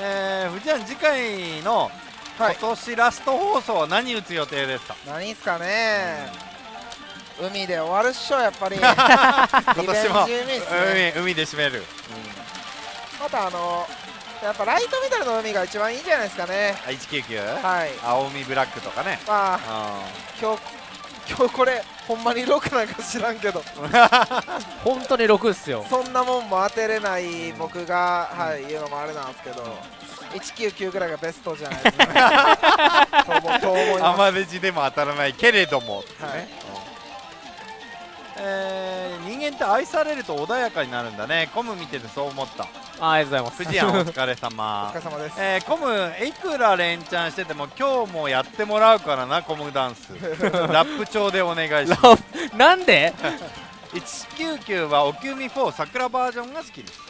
えー、フジヤン次回の今年ラスト放送は何打つ予定ですか？何ですかね、うん、海で終わるっしょやっぱり今年も海で締める、うん、またあのやっぱライトメタルの海が一番いいんじゃないですかね。いちきゅうきゅう、はい、青海ブラックとかね。まあ今日今日これほんまにろくなんか知らんけど本当にろくっすよ。そんなもんも当てれない僕が、はい、言うのもあれなんですけど、いちきゅうきゅうぐらいがベストじゃないですかね。アマベジでも当たらないけれども、えー、人間って愛されると穏やかになるんだね。コム見ててそう思った。あ, ありがとうございます。藤山お疲れ様。お疲れ様です、えー、コムいくら連チャンしてても今日もやってもらうからなコムダンスラップ調でお願いします。なんでいちきゅうきゅうはおきゅうみフォー桜バージョンが好きです。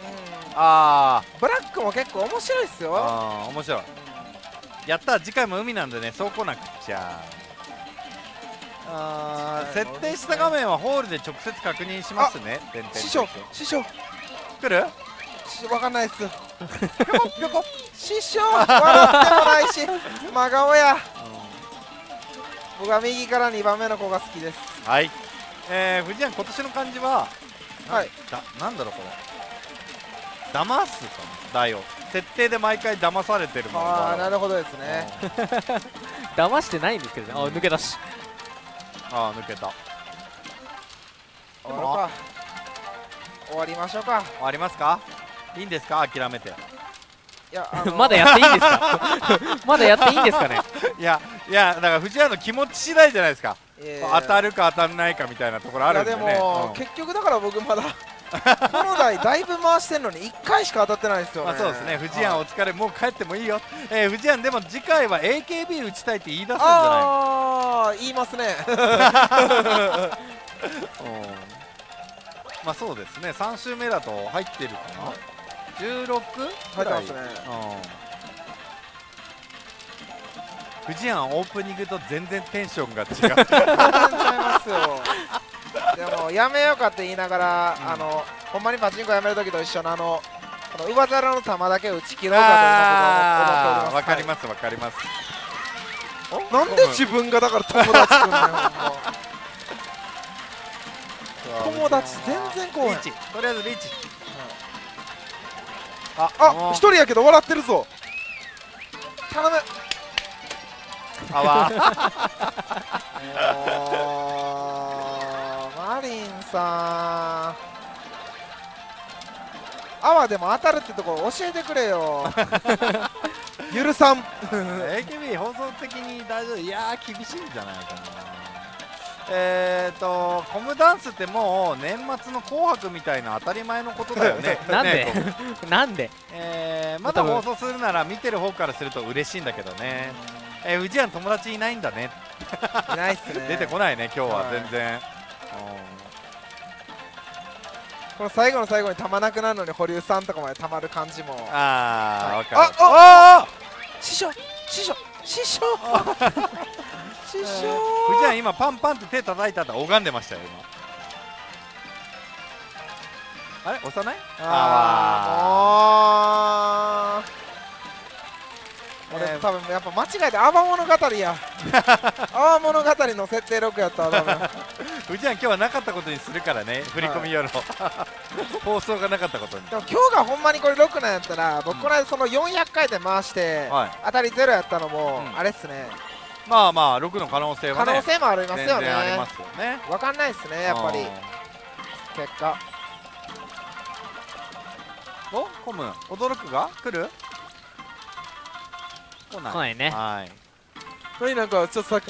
ああブラックも結構面白いっすよ。ああ面白い。やったら次回も海なんでね、そう来なくちゃ。あー、設定した画面はホールで直接確認しますね。師匠師匠来る？わかんないっす。ぴょこぴょこ師匠笑ってもないし真顔や、うん、僕は右からにばんめの子が好きです。はい、えー、藤井さん今年の漢字ははいだなんだろうこれ騙すかな。だよ設定で毎回騙されてるもん。ああなるほどですね騙してないんですけどね。あ抜け出しああ抜けた。終わりましょうか。終わりますか。いいんですか諦めて。いやまだやっていいんですかまだやっていいんですかね。いやいやだから藤原の気持ち次第じゃないですか。当たるか当たらないかみたいなところあるんでね。いやでも結局だから僕まだこの台だいぶ回してるのにいっかいしか当たってないですよね。まあそうですね。藤原お疲れもう帰ってもいいよ。えー、藤原でも次回は エーケービー 打ちたいって言い出すんじゃないの。ああ言いますねまあそうですね。さん週目だと入ってるかな。じゅうろく入ってますね。藤原オープニングと全然テンションが違う。全然ちゃいますよでもやめようかって言いながら、うん、あのほんまにパチンコやめるときと一緒のあの上皿の球だけ打ち切ろうかと思っております。わかりますわかります。なんで自分がだから友達くんね友達全然こうリーチとりあえずリーチ、うん、ああ一人やけど笑ってるぞ頼むあわマリンさんあわでも当たるってとこ教えてくれよゆるさんエーケービー 放送的に大丈夫。いやー厳しいんじゃないかな。えっとコムダンスってもう年末の紅白みたいな当たり前のことだよねなんでなんで、えー、まだ放送するなら見てる方からすると嬉しいんだけどね。えー、うちは友達いないんだねいないっすね出てこないね今日は全然、はい、この最後の最後にたまなくなるのに保留さんとかまでたまる感じもああ、はい、分かる。あああ師匠師匠師匠師匠うちは今パンパンって手叩いたと拝んでましたよ今。あれ押さない。ああ俺多分やっぱ間違えて泡物語や泡物語の設定ろくやったわ多分うちは今日はなかったことにするからね振り込み用の、はい、放送がなかったことに。でも今日がほんまにこれろくなんやったら僕この間そのよんひゃっかいで回して、うん、当たりゼロやったのも、うん、あれっすね。まあまあろくの可能性はね可能性もありますよね。ありますよね。分かんないっすねやっぱり結果。おコム驚くが来る来ないね。はい。なんかちょっとさっき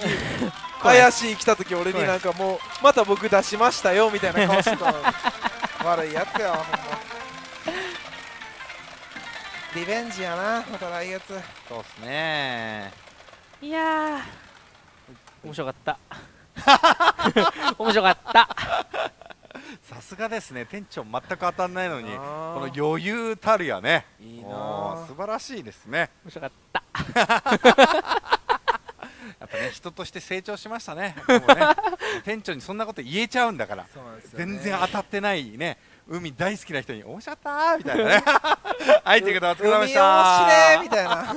怪しい来た時俺になんかもうまた僕出しましたよみたいな顔してたの悪いやつよほんま。リベンジやなまた来月。そうっすね。いやー面白かった面白かったさすがですね店長全く当たんないのにこの余裕たるやね。いいな素晴らしいですね。面白かったやっぱね人として成長しましたね。もうね店長にそんなこと言えちゃうんだから、ね、全然当たってないね海大好きな人に「おっしゃった!」みたいなねはいということでお疲れ様でした。海面白いみたいな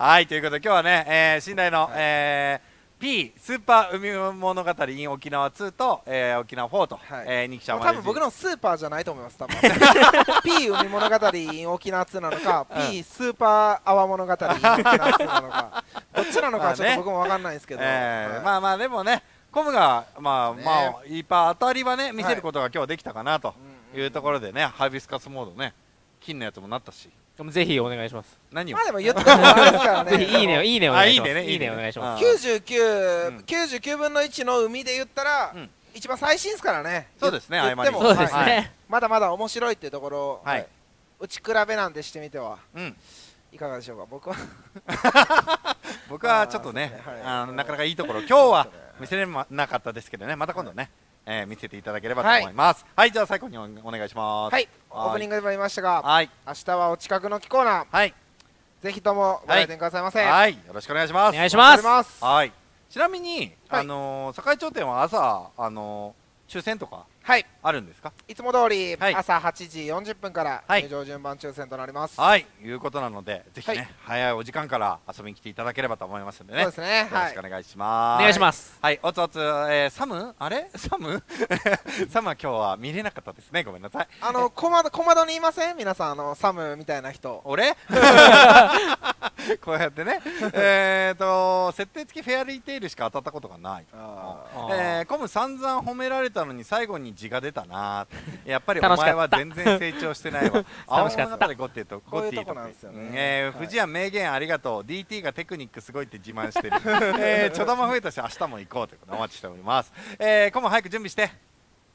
はいということで今日はね、えー、信頼の、はい、えー P スーパー海物語 in 沖縄ツーと、えー、沖縄フォーと、はい、えー、にきちゃんは多分僕のスーパーじゃないと思います多分P 海物語 in 沖縄ツーなのか、うん、P スーパー泡物語 in 沖縄ツーなのかどっちなのかちょっと僕も分かんないですけど、まあまあでもねコムがまあまあいっぱい当たりはね見せることが今日できたかなというところでね、ハイビスカスモードね金のやつもなったし、ぜひお願いします。何をまあでも言ってもらえますからね、いいねいいねお願いします、いいねお願いします。きゅうじゅうきゅうぶんのいちの海で言ったら一番最新ですからね。そうですね、言ってもまだまだ面白いっていうところを打ち比べなんてしてみてはいかがでしょうか。僕は僕はちょっとねなかなかいいところ今日は見せれなかったですけどね、また今度ねえー、見せていただければと思います。はい、はい、じゃあ最後に お, お願いします。はい、オープニングでも言いましたが、はい、明日はお近くのキコーナー、はい、ぜひともご来店くださいませ。はい、はい、よろしくお願いします。お願いします。はい。ちなみに、はい、あのー、栄町店は朝あのー、抽選とかあるんですか？はい、いつも通り、はい、朝はちじよんじゅっぷんから入場順番抽選となります。はい、はい、いうことなのでぜひね、はい、早いお時間から遊びに来ていただければと思いますのでね。そうですね。よろしくお願いします。お願いします。はい、おつおつ、えー、サムあれサムサムは今日は見れなかったですね。ごめんなさい。あの小窓小窓にいません？皆さんあのサムみたいな人。俺？こうやってね。えっと設定付きフェアリーテイルしか当たったことがない。えー、コム散々褒められたのに最後に字が出たな。やっぱりお前は全然成長してないわ。楽しかった。ゴティとゴティとか。ええ、富士屋名言ありがとう。ディーティー がテクニックすごいって自慢してる。ええ、ちょだま増えたし明日も行こうということでお待ちしております。ええ、コム早く準備して。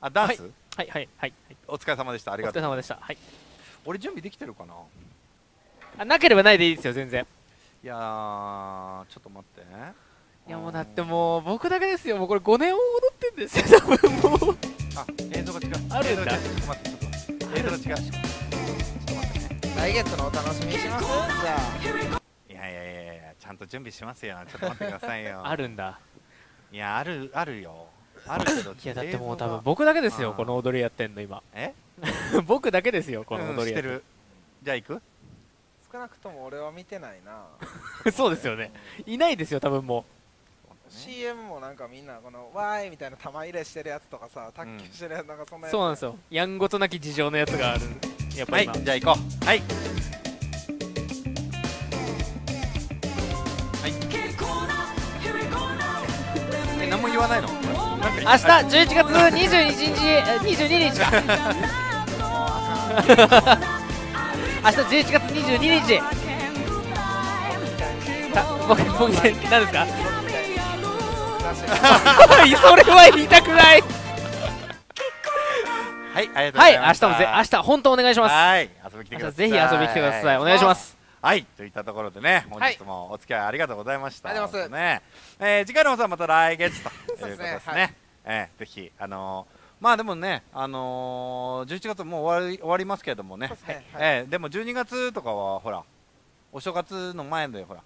あ、ダンス？はいはいはい。お疲れ様でした。ありがとう。お疲れ様でした。はい。俺準備できてるかな。あ、なければないでいいですよ全然。いやーちょっと待ってね。いやもうだってもう僕だけですよ、もうこれごねん踊ってんですよ多分もうあ、映像が違うあるんだ、ちょっと待ってちょっと映像が違うちょっと待ってね、来月のお楽しみにします。じゃあいやいやいやいやちゃんと準備しますよ、ちょっと待ってくださいよあるんだ、いやあるあるよあるけど、いやだってもう多分僕だけですよこの踊りやってんの今え僕だけですよこの踊りやってる。じゃあ行く、少なくとも俺は見てないな。そうですよね、いないですよ多分もう。 シーエム もなんかみんなこのわーいみたいな玉入れしてるやつとかさ、卓球してるやつなんかそんなやつ。そうなんですよ、やんごとなき事情のやつがある。やっぱり今じゃあ行こう。はいはい、何も言わないの明日じゅういちがつにじゅうににちにじゅうににちか明日じゅういちがつにじゅうににち。僕僕何ですか？それは言いたくない。はいありがとうございます。はい明日もぜ明日本当お願いします。はい遊び来てください。ぜひ遊び来てください。お願いします。はいといったところでね本日もお付き合いありがとうございました。ありがとうございます。ね次回の放送はまた来月ということですね。えぜひあの。まあでもね、あのー、じゅういちがつもう終わり終わりますけれどもね、でもじゅうにがつとかはほらお正月の前でほら、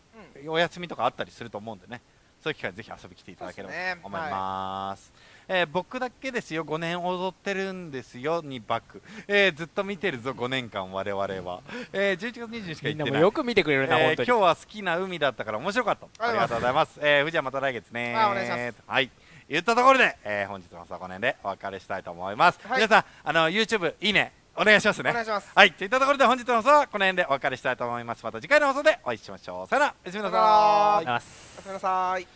うん、お休みとかあったりすると思うんでね、そういう機会ぜひ遊び来ていただければと思います。えー、僕だけですよごねん踊ってるんですよにバック、えー、ずっと見てるぞごねんかん我々は、えー、じゅういちがつにじゅうににちしか行ってない。よく見てくれるな、えー、本当に今日は好きな海だったから面白かった。ありがとうございます。えー、じゃあまた来月ねー。あ、お願いします。はい言ったところで、えー、本日の放送この辺でお別れしたいと思います。はい、皆さんあの YouTube いいねお願いしますね。お願いします。はいといったところで本日の放送はこの辺でお別れしたいと思います。また次回の放送でお会いしましょう。さよなら。おやすみなさーい。おやすみなさい。